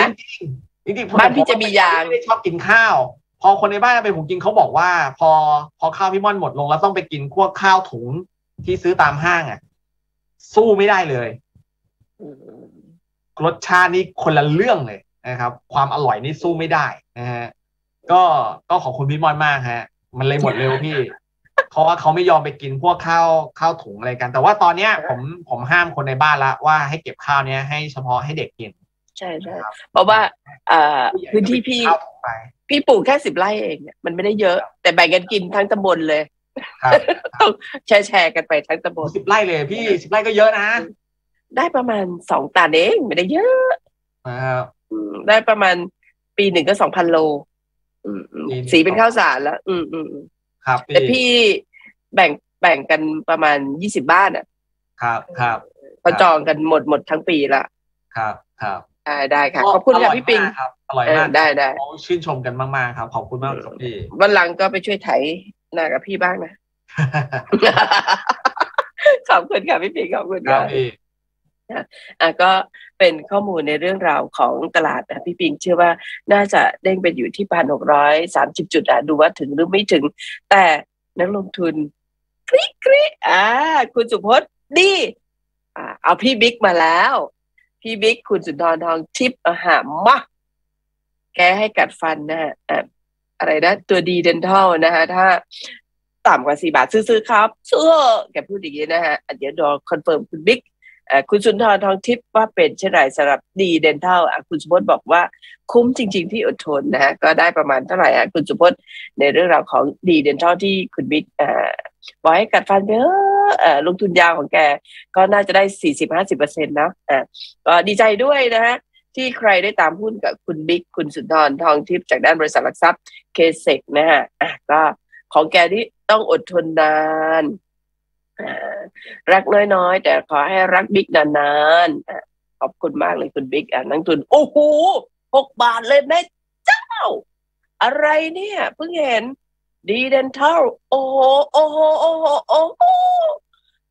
จริงๆบ้านพี่จะมียางไม่ชอบกินข้าวพอคนในบ้านเอาไปหุงกินเขาบอกว่าพอพอข้าวพี่ม่อนหมดลงแล้วต้องไปกินพวกข้าวถุงที่ซื้อตามห้างอ่ะสู้ไม่ได้เลยรสชาตินี่คนละเรื่องเลยนะครับความอร่อยนี่สู้ไม่ได้นะฮะก็ก็ขอบคุณพี่มอนมากฮะมันเลยหมดเร็วพี่เพราะว่าเขาไม่ยอมไปกินพวกข้าวข้าวถุงอะไรกันแต่ว่าตอนเนี้ยผมผมห้ามคนในบ้านละว่าให้เก็บข้าวเนี้ยให้เฉพาะให้เด็กกินใช่ใช่เพราะว่าอ่าพื้นที่พี่พี่ปลูกแค่สิบไร่เองเนี่ยมันไม่ได้เยอะแต่แบ่งกันกินทั้งตำบลเลยต้องแชร์แชร์กันไปทั้งตำบลสิบไร่เลยพี่สิบไร่ก็เยอะนะได้ประมาณสองตันเองไม่ได้เยอะได้ประมาณปีหนึ่งก็สองพันโลสีเป็นข้าวสารแล้วอืมอืมครับแต่พี่แบ่งแบ่งกันประมาณยี่สิบบ้านอ่ะครับครับเขาจองกันหมดหมดทั้งปีละครับครับได้ได้ค่ะขอบคุณค่ะพี่ปิงอร่อยมากได้ได้ชื่นชมกันมากๆครับขอบคุณมากครับพี่วันหลังก็ไปช่วยไถน่ากับพี่บ้างนะขอบคุณค่ะพี่ปิงขอบคุณค่ะอ่ะก็เป็นข้อมูลในเรื่องราวของตลาดนะพี่ปิงเชื่อว่าน่าจะเด้งไปอยู่ที่พันหกร้อยสามสิบจุดอ่ะดูว่าถึงหรือไม่ถึงแต่นักลงทุนกริ๊กกริ๊กอ่าคุณสุพจน์ดีอ่าเอาพี่บิ๊กมาแล้วพี่บิ๊กคุณสุนทรทองทิพย์อาหารมะแกให้กัดฟันนะฮะอะไรนะตัวดีเดนทัลนะคะถ้าต่ำกว่าสี่บาทซื้อๆครับซื้อแกพูดอย่างนี้นะฮะเดี๋ยวรอคอนเฟิร์มคุณบิ๊กคุณสุนทรทองทิพย์ว่าเป็นเช่นไรสำหรับดีเดนทัลคุณสุพจน์บอกว่าคุ้มจริงๆที่อดทนนะฮะก็ได้ประมาณเท่าไหร่คุณสุพจน์ในเรื่องราวของดีเดนทัลที่คุณบิ๊กบอกให้กัดฟันเยอะลงทุนยาวของแกก็น่าจะได้สี่สิบห้าสิบเปอร์เซ็นต์นะก็ดีใจด้วยนะฮะที่ใครได้ตามหุ้นกับคุณบิ๊กคุณสุนทรทองทิพย์จากด้านบริษัทหลักทรัพย์เคเซกนะฮะก็ของแกที่ต้องอดทนนานรักน้อยๆแต่ขอให้รักบิ๊กนานๆขอบคุณมากเลยคุณบิ๊กนักทุนโอ้โหหกบาทเลยแม่เจ้าอะไรเนี่ยเพิ่งเห็น ดีเดนทัลโอ้โหโอ้โหโอ้โหโอ้โห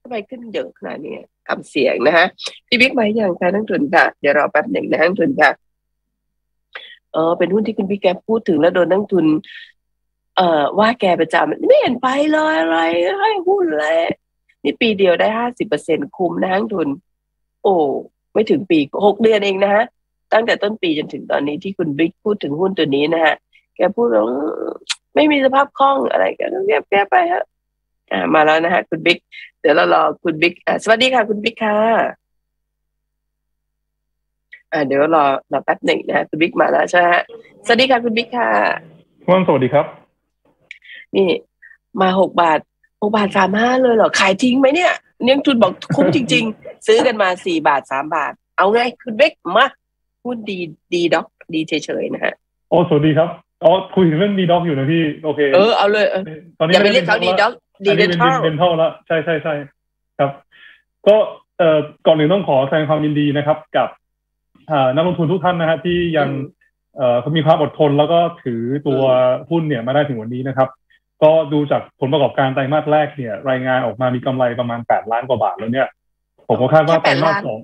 ทำไมขึ้นเยอะขนาดนี้คำเสียงนะฮะพี่บิ๊กมาอย่างค่ะนักทุนค่ะเดี๋ยวรอแป๊บหนึ่งนะนักทุนค่ะเออเป็นหุ้นที่คุณพี่แกพูดถึงแล้วโดนนักทุนเอ่อว่าแกประจำไม่เห็นไปเลยอะไรให้หุ้นเลยนี่ปีเดียวได้ห้าสิบเปอร์เซ็นต์คุ้มนะนักทุนโอ้ไม่ถึงปีหกเดือนเองนะฮะตั้งแต่ต้นปีจนถึงตอนนี้ที่คุณบิ๊กพูดถึงหุ้นตัวนี้นะฮะแกพูดว่าไม่มีสภาพคล่องอะไรแกต้องเรียบแกไปฮะอ่ามาแล้วนะฮะคุณบิ๊กเดี๋ยวเรารอคุณบิ๊กอ่าสวัสดีค่ะคุณบิ๊กค่ะอ่าเดี๋ยวรอรอแป๊บหนึ่งนะฮะคุณบิ๊กมาแล้วใช่ฮะสวัสดีค่ะคุณบิ๊กค่ะวันสวัสดีครับนี่มาหกบาทหกบาทสามห้าเลยเหรอขายทิ้งไหมเนี่ยเนี่ยทุนบอกคุ้มจริงๆซื้อกันมาสี่บาทสามบาทเอาไงคุณบิ๊กมาพูดดีดีด็อกดีเฉยๆนะฮะโอ้สวัสดีครับอ๋อคุยถึงเรื่องดีด็อกอยู่นะพี่โอเคเออเอาเลยตอนนี้ไม่ได้เป็นดีด็อกดีเดนทัลเป็นเท่าแล้วใช่ใช่ใช่ครับก็เอ่อก่อนหนึ่งต้องขอแสดงความยินดีนะครับกับนักลงทุนทุกท่านนะฮะที่ยังเอ่อมีความอดทนแล้วก็ถือตัวหุ้นเนี่ยมาได้ถึงวันนี้นะครับก็ดูจากผลประกอบการไตรมาสแรกเนี่ยรายงานออกมามีกำไรประมาณแปดล้านกว่าบาทแล้วเนี่ยผมก็คาดว่าไตรมาสสอง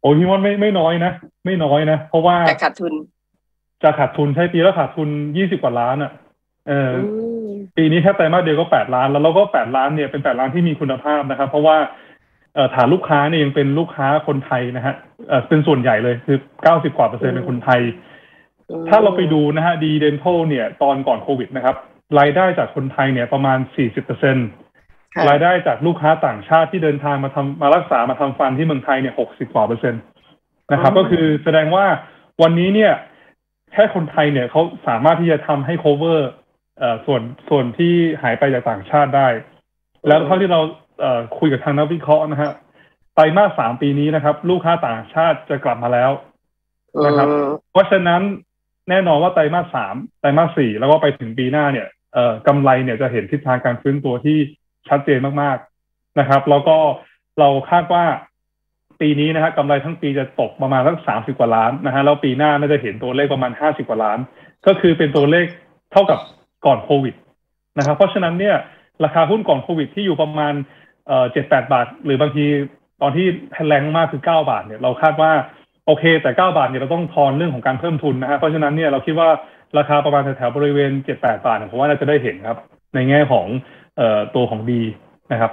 โอ้พี่ว่าไม่ไม่น้อยนะไม่น้อยนะเพราะว่าจะขาดทุนจะขาดทุนใช่ปีแล้วขาดทุนยี่สิบกว่าล้านอ่ะเออปีนี้แค่ไตรมาสเดียวก็แปดล้านแล้วเราก็แปดล้านเนี่ยเป็นแปดล้านที่มีคุณภาพนะครับเพราะว่าฐานลูกค้าเนี่ยยังเป็นลูกค้าคนไทยนะฮะเออเป็นส่วนใหญ่เลยคือเก้าสิบกว่าเปอร์เซ็นต์เป็นคนไทยถ้าเราไปดูนะฮะดีเดนทัลเนี่ยตอนก่อนโควิดนะครับรายได้จากคนไทยเนี่ยประมาณสี่สิบเปอร์เซ็นต์รายได้จากลูกค้าต่างชาติที่เดินทางมาทำมารักษามาทำฟันที่เมืองไทยเนี่ยหกสิบกว่าเปอร์เซ็นต์นะครับก็คือแสดงว่าวันนี้เนี่ยแค่คนไทยเนี่ยเขาสามารถที่จะทำให้ cover เอ่อส่วนส่วนที่หายไปจากต่างชาติได้แล้วเท่าที่เราเอ่อคุยกับทางนักวิเคราะห์นะฮะไตรมาสสามปีนี้นะครับลูกค้าต่างชาติจะกลับมาแล้วนะครับเพราะฉะนั้นแน่นอนว่าไตรมาสสามไตรมาสสี่แล้วก็ไปถึงปีหน้าเนี่ยเอ่อกำไรเนี่ยจะเห็นทิศทางการฟื้นตัวที่ชัดเจนมากๆนะครับแล้วก็เราคาดว่าปีนี้นะฮะกำไรทั้งปีจะตกประมาณสักสามสิบกว่าล้านนะฮะแล้วปีหน้าน่าจะเห็นตัวเลขประมาณห้าสิบกว่าล้านก็คือเป็นตัวเลขเท่ากับก่อนโควิดนะครับเพราะฉะนั้นเนี่ยราคาหุ้นก่อนโควิดที่อยู่ประมาณเอ่อเจ็ดแปดบาทหรือบางทีตอนที่แรงมากคือเก้าบาทเนี่ยเราคาดว่าโอเคแต่เก้าบาทเนี่ยเราต้องทอนเรื่องของการเพิ่มทุนนะฮะเพราะฉะนั้นเนี่ยเราคิดว่าราคาประมาณแถวๆบริเวณเจ็ดแปดบาทผมว่าน่าจะได้เห็นครับในแง่ของเอ่อตัวของดีนะครับ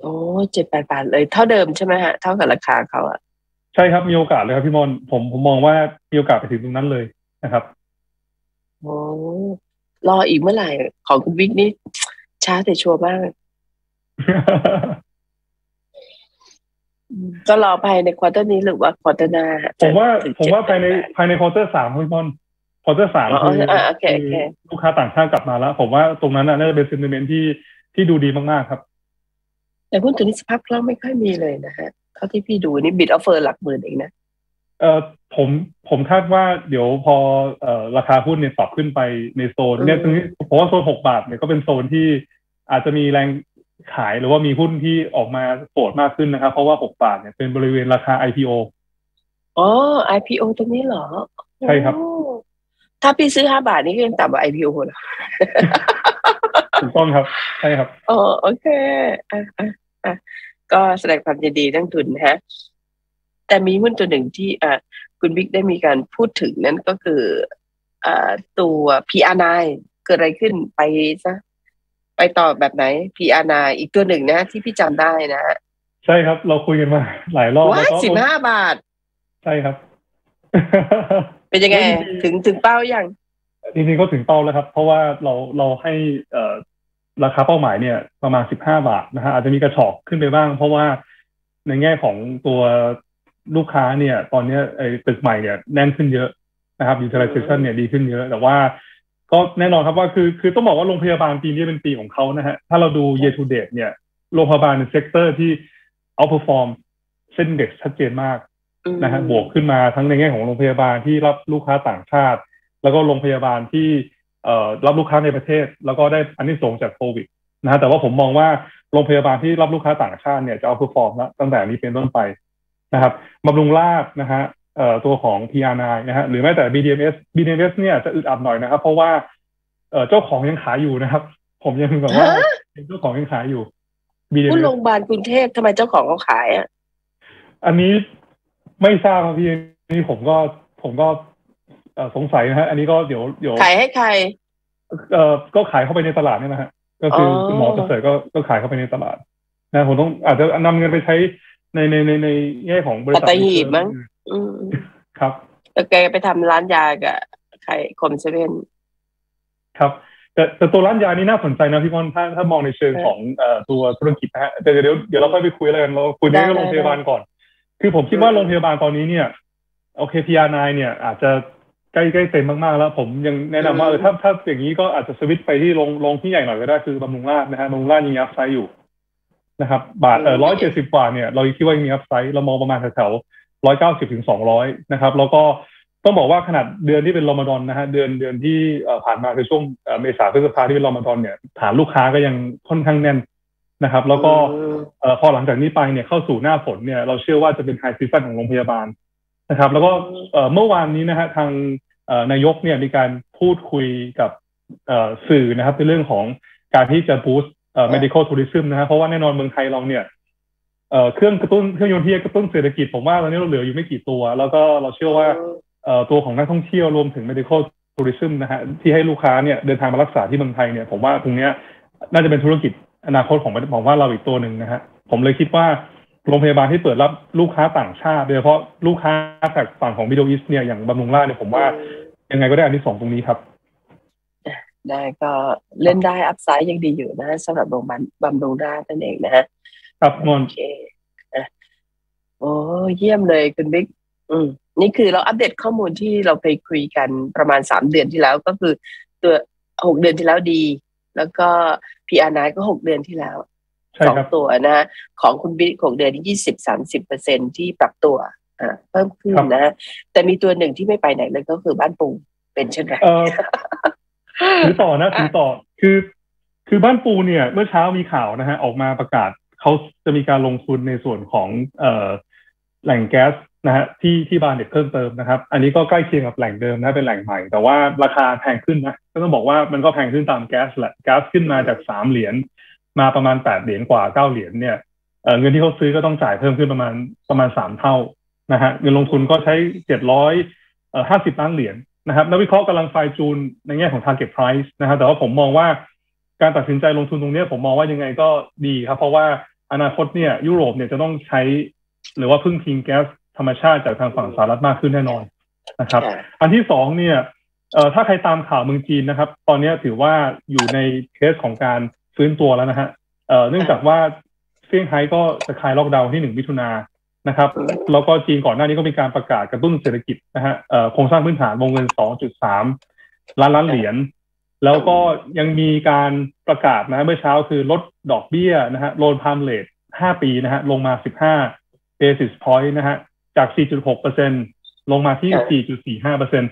โอ้เจ็ดแปดบาทเลยเท่าเดิมใช่ไหมฮะเท่ากับราคาเขาอ่ะใช่ครับมีโอกาสเลยครับพี่มนผมผมมองว่ามีโอกาสไปถึงตรงนั้นเลยนะครับโอ้รออีกเมื่อไหร่ของคุณบิ๊กนี่ช้าแต่ชัวร์มาก ก็รอภายในควอเตอร์นี้หรือว่าควอเตอร์หน้าผมว่าผมว่าภายในภายในควอเตอร์สามพี่มนควอเตอร์สามคือลูกค้าต่างชาติกลับมาแล้วผมว่าตรงนั้นน่าจะเป็นเซนติเมนต์ที่ที่ดูดีมากๆครับแต่หุ้นตัวนี้สภาพคล่องไม่ค่อยมีเลยนะฮะเท่าที่พี่ดูนี่บิดออฟเฟอร์หลักหมื่นเองนะเออผมผมคาดว่าเดี๋ยวพอเอ่อราคาหุ้นเนี่ยปรับขึ้นไปในโซนเนี่ยตรงนี้ผมว่าโซนหกบาทเนี่ยก็เป็นโซนที่อาจจะมีแรงขายหรือว่ามีหุ้นที่ออกมาโผล่มากขึ้นนะครับเพราะว่าหกบาทเนี่ยเป็นบริเวณราคา ไอ พี โอ อ๋อ ไอ พี โอ ตรงนี้เหรอใช่ครับถ้าพี่ซื้อห้าบาทนี่ก็ยังต่ำกว่า ไอ พี โอ หมดแล้วถูกต้องครับใช่ครับโอโอเคอ่ะอ่ะอ่ะก็แสดงความยินดีทั้งทุนนะฮะแต่มีหุ้นตัวหนึ่งที่อ่ะคุณบิ๊กได้มีการพูดถึงนั่นก็คืออ่าตัว พี อาร์ ไนน์ เกิดอะไรขึ้นไปซะไปต่อแบบไหน พี อาร์ ไนน์ อีกตัวหนึ่งนะที่พี่จำได้นะใช่ครับเราคุยกันมาหลายรอบแล้วก็สิบห้าบาทใช่ครับ เป็นยังไง ถึงถึงเป้ายังจริงๆก็ถึงเป้าแล้วครับเพราะว่าเราเราให้เอ่อราคาเป้าหมายเนี่ยประมาณสิบห้าบาทนะฮะอาจจะมีกระชอกขึ้นไปบ้างเพราะว่าในแง่ของตัวลูกค้าเนี่ยตอนนี้ไอ้ตึกใหม่เนี่ยแน่นขึ้นเยอะนะครับ utilization เนี่ยดีขึ้นเยอะแต่ว่าก็แน่นอนครับว่าคือคือต้องบอกว่าโรงพยาบาลปีนี้เป็นปีของเขานะฮะถ้าเราดู year to date เนี่ยโรงพยาบาลในเซกเตอร์ที่ outperform เส้นเด็กชัดเจนมากนะฮะบวกขึ้นมาทั้งในแง่ของโรงพยาบาลที่รับลูกค้าต่างชาติแล้วก็โรงพยาบาลที่รับลูกค้าในประเทศแล้วก็ได้อันนี้ส่งจากโควิดนะฮะแต่ว่าผมมองว่าโรงพยาบาลที่รับลูกค้าต่างชาติเนี่ยจะเอาเพอร์ฟอร์มแล้วตั้งแต่นี้เป็นต้นไปนะครับบำรุงราษฎร์นะฮะตัวของ พี อาร์ ไนน์ นะฮะหรือแม้แต่ บี ดี เอ็ม เอส บี ดี เอ็ม เอส เนี่ยจะอึดอัดหน่อยนะครับเพราะว่า เอ่อเจ้าของยังขายอยู่นะครับผมยังแบบว่าเจ้าของยังขายอยู่คุณโรงพยาบาลกรุงเทพทำไมเจ้าของเขาขายอ่ะอันนี้ไม่ทราบครับพี่นี่ผมก็ผมก็สงสัยนะฮะอันนี้ก็เดี๋ยวเดี๋ยวขายให้ใครเอ่อก็ขายเข้าไปในตลาดนี่นะฮะก็คือหมอประเสริฐก็ก็ขายเข้าไปในตลาดนะผมต้องอาจจะนำเงินไปใช้ในในในในแง่ของบริษัทต่างๆมั้งอืมครับแต่แกไปทำร้านยากับใครคอมเซเว่นครับแต่แต่ตัวร้านยานี่น่าสนใจนะพี่มอนถ้าถ้ามองในเชิงของเอ่อตัวธุรกิจนะฮะแต่เดี๋ยวเดี๋ยวเราค่อยไปคุยอะไรกันเราคุยในเรื่องโรงพยาบาลก่อนคือผมคิดว่าโรงพยาบาลตอนนี้เนี่ยโอเคพีอาร์นายเนี่ยอาจจะใกล้ๆเต็มมากๆแล้วผมยังแนะนำว่าเออถ้าถ้าอย่างนี้ก็อาจจะสวิตไปที่ลงลงที่ใหญ่หน่อยก็ได้คือบำรุงราษฎร์นะฮะบำรุงราษฎร์ยังมีอัพไซด์อยู่นะครับบาทเออร้อยเจ็ดสิบกว่าเนี่ยเราคิดว่ายังมีอัพไซด์เรามองประมาณแถวร้อยเก้าสิบถึงสองร้อยนะครับแล้วก็ต้องบอกว่าขนาดเดือนที่เป็นรอมฎอนนะฮะเดือนเดือนที่ผ่านมาคือช่วงเมษาพฤษภาที่เป็นรอมฎอนเนี่ยฐานลูกค้าก็ยังค่อนข้างแน่นนะครับแล้วก็พอหลังจากนี้ไปเนี่ยเข้าสู่หน้าฝนเนี่ยเราเชื่อว่าจะเป็นไฮซีซั่นของโรงพยาบาลนะครับแล้วก็เมื่อวานนี้นะฮะทางนายกเนี่ยมีการพูดคุยกับสื่อนะครับในเรื่องของการที่จะบูสต์ medical tourism นะฮะเพราะว่าแน่นอนเมืองไทยเราเนี่ยเครื่องกระตุ้นเครื่องยนต์ที่กระตุ้นเศรษฐกิจผมว่าตอนนี้เราเหลืออยู่ไม่กี่ตัวแล้วก็เราเชื่อว่าตัวของนักท่องเที่ยวรวมถึง medical tourism นะฮะที่ให้ลูกค้าเนี่ยเดินทางมารักษาที่เมืองไทยเนี่ยผมว่าตรงเนี้ยน่าจะเป็นธุรกิจอนาคตของผมว่าเราอีกตัวหนึ่งนะฮะผมเลยคิดว่าโรงพยาบาลที่เปิดรับลูกค้าต่างชาติโดยเฉพาะลูกค้าจากฝั่งของมิดเดิลอีสต์เนี่ยอย่างบำรุงราษฎร์เนี่ยผมว่ายังไงก็ได้อันที่สองตรงนี้ครับได้ก็เล่นได้อัพไซด์ยังดีอยู่นะสำหรับโรงพยาบาลบำรุงราษฎร์นั่นเองนะฮะครับมอนโอ้เยี่ยมเลยคุณบิ๊กอืมนี่คือเราอัปเดตข้อมูลที่เราไปคุยกันประมาณสามเดือนที่แล้วก็คือตัวหกเดือนที่แล้วดีแล้วก็พีอาร์นายก็หกเดือนที่แล้วสองตัวนะฮะของคุณบิ๊กหกเดือนที่ยี่สิบสามสิบเปอร์เซ็นที่ปรับตัวอ่าเพิ่มขึ้นนะฮะแต่มีตัวหนึ่งที่ไม่ไปไหนเลยก็คือบ้านปูเป็นเช่นไรถือต่อนะถือต่อคือคือบ้านปูเนี่ยเมื่อเช้ามีข่าวนะฮะออกมาประกาศเขาจะมีการลงทุนในส่วนของเอ่อแหล่งแก๊สนะฮะที่ที่บานเด็ดเพิ่มเติมนะครับอันนี้ก็ใกล้เคียงกับแหล่งเดิมนะเป็นแหล่งใหม่แต่ว่าราคาแพงขึ้นนะก็ต้องบอกว่ามันก็แพงขึ้นตามแก๊สแหละแก๊สขึ้นมาจากสามเหรียญมาประมาณแปดเหรียญกว่าเก้าเหรียญเนี่ย เอ่อ เงินที่เขาซื้อก็ต้องจ่ายเพิ่มขึ้นประมาณประมาณสามเท่านะฮะเงินลงทุนก็ใช้เจ็ดร้อยห้าสิบล้านเหรียญ นะครับนักวิเคราะห์กำลังไฟจูนในแง่ของ target price นะครับแต่ว่าผมมองว่าการตัดสินใจลงทุนตรงนี้ผมมองว่ายังไงก็ดีครับเพราะว่าอนาคตเนี่ยยุโรปเนี่ยจะต้องใช้หรือว่าพึ่งพิงแก๊สธรรมชาติจากทางฝั่งสหรัฐมากขึ้นแน่นอนนะครับอันที่สองเนี่ยถ้าใครตามข่าวเมืองจีนนะครับตอนนี้ถือว่าอยู่ในเคสของการฟื้นตัวแล้วนะฮะเนื่องจากว่าเซี่ยงไฮ้ก็จะคลายล็อกดาวน์ที่หนึ่งมิถุนายนนะครับแล้วก็จีนก่อนหน้านี้ก็มีการประกาศกระตุ้นเศรษฐกิจนะฮะโครงสร้างพื้นฐานวงเงิน สองจุดสาม ล้านล้านเหรียญแล้วก็ยังมีการประกาศนะเมื่อเช้าคือลดดอกเบี้ยนะฮะโลนพามเลทห้าปีนะฮะลงมาสิบห้า basis point นะฮะจาก สี่จุดหกเปอร์เซ็นต์ ลงมาที่ สี่จุดสี่ห้าเปอร์เซ็นต์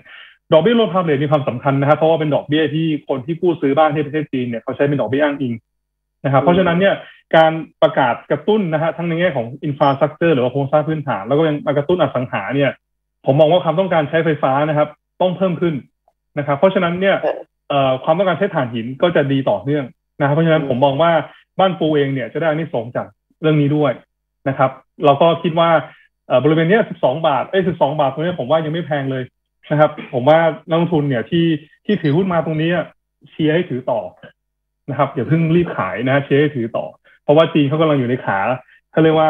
ดอกเบี้ยโลนพามเลทมีความสำคัญนะครับเพราะว่าเป็นดอกเบี้ยที่คนที่กู้ซื้อบ้านที่ประเทศจีนเนี่ยเขาใช้เป็นดอกเบี้ยอ้างอิงนะครับเพราะฉะนั้นเนี่ยการประกาศกระตุ้นนะฮะทั้งในแง่ของอินฟราสตรัคเจอร์หรือว่าโครงสร้างพื้นฐานแล้วก็ยังมากระตุ้นอสังหาเนี่ยผมมองว่าความต้องการใช้ไฟฟ้านะครับต้องเพิ่มขึ้นนะครับเพราะฉะนั้นเนี่ยความต้องการใช้ถ่านหินก็จะดีต่อเนื่องนะครับเพราะฉะนั้นผมมองว่าบ้านปูเองเนี่ยจะได้อานิสงส์จากเรื่องนี้ด้วยนะครับเราก็คิดว่าบริเวณนี้สิบสองบาทเอ้ยสิบสองบาทตรงนี้ผมว่ายังไม่แพงเลยนะครับผมว่านักลงทุนเนี่ยที่ที่ถือหุ้นมาตรงนี้เชียร์ให้ถือต่อนะครับอย่าเพิ่งรีบขายนะเชียร์ให้ถือต่อเพราะว่าจีนเขากำลังอยู่ในขาเขาเรียกว่า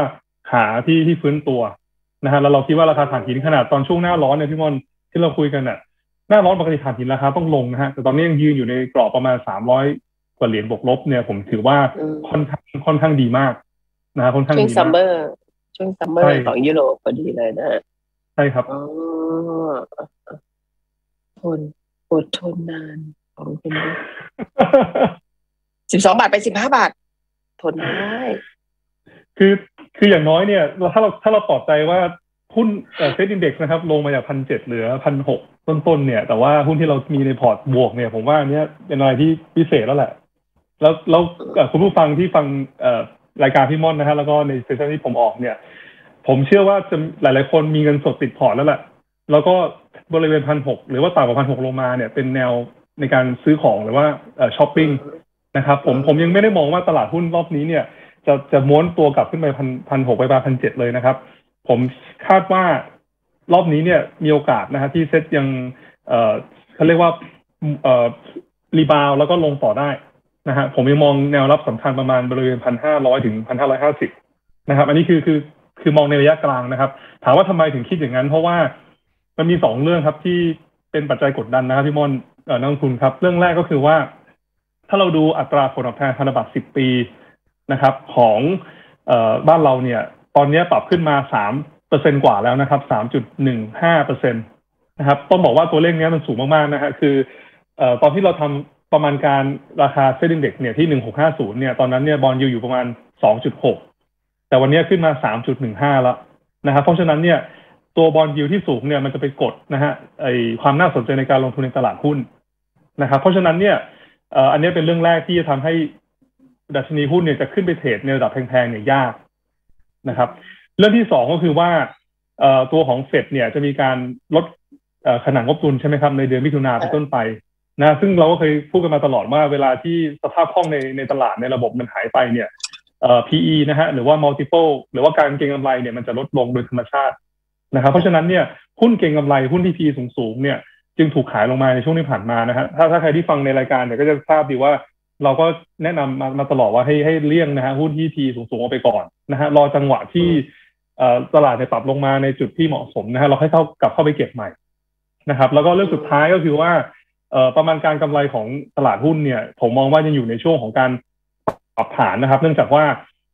ขาที่ที่ฟื้นตัวนะฮะแล้วเราคิดว่าราคาถ่านหินขนาดตอนช่วงหน้าร้อนเนี่ยพี่มอนที่เราคุยกันอ่ะหน้าร้อนปกติถ่านหินราคาต้องลงนะฮะแต่ตอนนี้ยังยืนอยู่ในกรอบประมาณสามร้อยกว่าเหรียญบวกลบเนี่ยผมถือว่าค่อนข้างค่อนข้างดีมากนะฮะค่อนข้างดีมากช่วงซัมเมอร์ช่วงซัมเมอร์ของยุโรปพอดีเลยนะฮะใช่ครับทนอดทนนานของคุณสิบสองบาทไปสิบห้าบาททนได้คือคืออย่างน้อยเนี่ยถ้าเราถ้าเราปลอบใจว่าหุ้นเซ็ตอินเด็กซ์นะครับลงมาจากพันเจ็ดเหลือพันหกต้นๆเนี่ยแต่ว่าหุ้นที่เรามีในพอร์ตบวกเนี่ยผมว่าอันนี้เป็นอะไรที่พิเศษแล้วแหละแล้วแล้วคุณผู้ฟังที่ฟังรายการพี่ม่อนนะฮะแล้วก็ในเซสชั่นที่ผมออกเนี่ยผมเชื่อว่าจะหลายๆคนมีเงินสดติดพอร์ตแล้วแหละแล้วก็บริเวณพันหกหรือว่าต่ำกว่าพันหกลงมาเนี่ยเป็นแนว ในการซื้อของหรือว่าช้อปปิ้งนะครับผมผมยังไม่ได้มองว่าตลาดหุ้นรอบนี้เนี่ยจะจะม้วนตัวกลับขึ้นไปพันพันหกไปพันเจ็ดเลยนะครับผมคาดว่ารอบนี้เนี่ยมีโอกาสนะฮะที่เซ็ตยังเอ่อเขาเรียกว่าเอ่อรีบาวแล้วก็ลงต่อได้นะฮะผมยังมองแนวรับสำคัญประมาณบริเวณพันห้าร้อยถึงพันห้าร้อยห้าสิบนะครับอันนี้คือคือคือมองในระยะกลางนะครับถามว่าทำไมถึงคิดอย่างนั้นเพราะว่ามันมีสองเรื่องครับที่เป็นปัจจัยกดดันนะครับพี่มอนนักลงทุนครับเรื่องแรกก็คือว่าถ้าเราดูอัตราผลตอบแทนพันธบัตรสิบปีนะครับของเอ่อบ้านเราเนี่ยตอนนี้ปรับขึ้นมาสามเปอร์เซ็นต์กว่าแล้วนะครับ สามจุดหนึ่งห้าเปอร์เซ็นต์ นะครับต้องบอกว่าตัวเลขนี้มันสูงมากๆนะฮะคือเอ่อตอนที่เราทำประมาณการราคาเซ็ตอินเด็กซ์เนี่ยที่หนึ่งพันหกร้อยห้าสิบเนี่ยตอนนั้นเนี่ยบอนด์ยิลด์อยู่ประมาณ สองจุดหก แต่วันนี้ขึ้นมา สามจุดหนึ่งห้า แล้วนะครับเพราะฉะนั้นเนี่ยตัวบอนด์ยิลด์ที่สูงเนี่ยมันจะไปกดนะฮะไอความน่าสนใจในการลงทุนในตลาดหุ้นนะครับเพราะฉะนั้นเนี่ยเอ่ออันนี้เป็นเรื่องแรกที่จะทำให้ดัชนีหุ้นเนี่ยจะขึ้นไปเทรดในระดับแพงๆเนี่ยยากนะครับเรื่องที่สองก็คือว่าตัวของเฟดเนี่ยจะมีการลดขนาดงบดุลใช่ไหมครับในเดือนมิถุนายนเป็นต้นไปนะซึ่งเราก็เคยพูดกันมาตลอดว่าเวลาที่สภาพคล่องในในตลาดในระบบมันหายไปเนี่ย พี อี นะฮะหรือว่า multiple หรือว่าการเก็งกำไรเนี่ยมันจะลดลงโดยธรรมชาตินะครับเพราะฉะนั้นเนี่ยหุ้นเก็งกำไรหุ้นที่ พี อี สูงๆเนี่ยจึงถูกขายลงมาในช่วงที่ผ่านมานะฮะถ้าถ้าใครที่ฟังในรายการเนี่ยก็จะทราบดีว่าเราก็แนะนำมามาตลอดว่าให้ให้เลี่ยงนะฮะหุ้นที่ พี อี สูงๆออกไปก่อนนะฮะรอจังหวะที่ตลาดเนี่ยปรับลงมาในจุดที่เหมาะสมนะฮะเราให้เข้ากลับเข้าไปเก็บใหม่นะครับแล้วก็เรื่องสุดท้ายก็คือว่าประมาณการกำไรของตลาดหุ้นเนี่ยผมมองว่ายังอยู่ในช่วงของการปรับฐานนะครับเนื่องจากว่า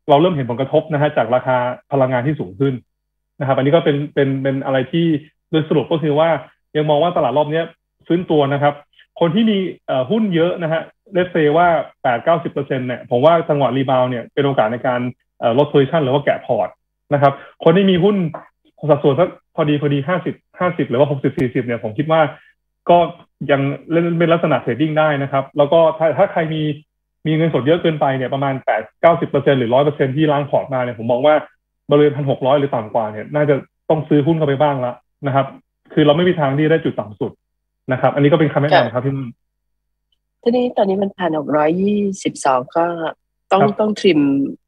เราเริ่มเห็นผลกระทบนะฮะจากราคาพลังงานที่สูงขึ้นนะครับอันนี้ก็เป็นเป็นเป็นอะไรที่โดยสรุปก็คือว่ายังมองว่าตลาดรอบนี้ฟื้นตัวนะครับคนที่มีหุ้นเยอะนะฮะเลทเซว่า แปดถึงเก้าสิบเปอร์เซ็นต์ เนี่ยผมว่าจังหวะรีบาวเนี่ยเป็นโอกาสในการลดโพซิชั่นหรือว่าแกะพอร์ตนะครับคนที่มีหุ้นสัดส่วนสักพอดีพอดีห้าสิบ ห้าสิบหรือว่าหกสิบ สี่สิบเนี่ยผมคิดว่าก็ยังเล่นเป็นลักษณะเทรดดิ้งได้นะครับแล้วก็ถ้าถ้าใครมีมีเงินสดเยอะเกินไปเนี่ยประมาณ แปดถึงเก้าสิบเปอร์เซ็นต์ หรือ หนึ่งร้อยเปอร์เซ็นต์ ที่ล้างพอร์ตมาเนี่ยผมมองว่าบริเวณ หนึ่งพันหกร้อย หรือต่ำกว่าเนี่ยน่าจะต้องซื้อหุ้นเข้าไปบ้างละนะครับคือเราไม่มีทางที่ได้จุดต่ำสุดนะครับอันนี้ก็เป็นคำแนะนำครับพี่มุ่นทีนี้ตอนนี้มันผ่านหนึ่งร้อยยี่สิบสองก็ต้องต้องทริม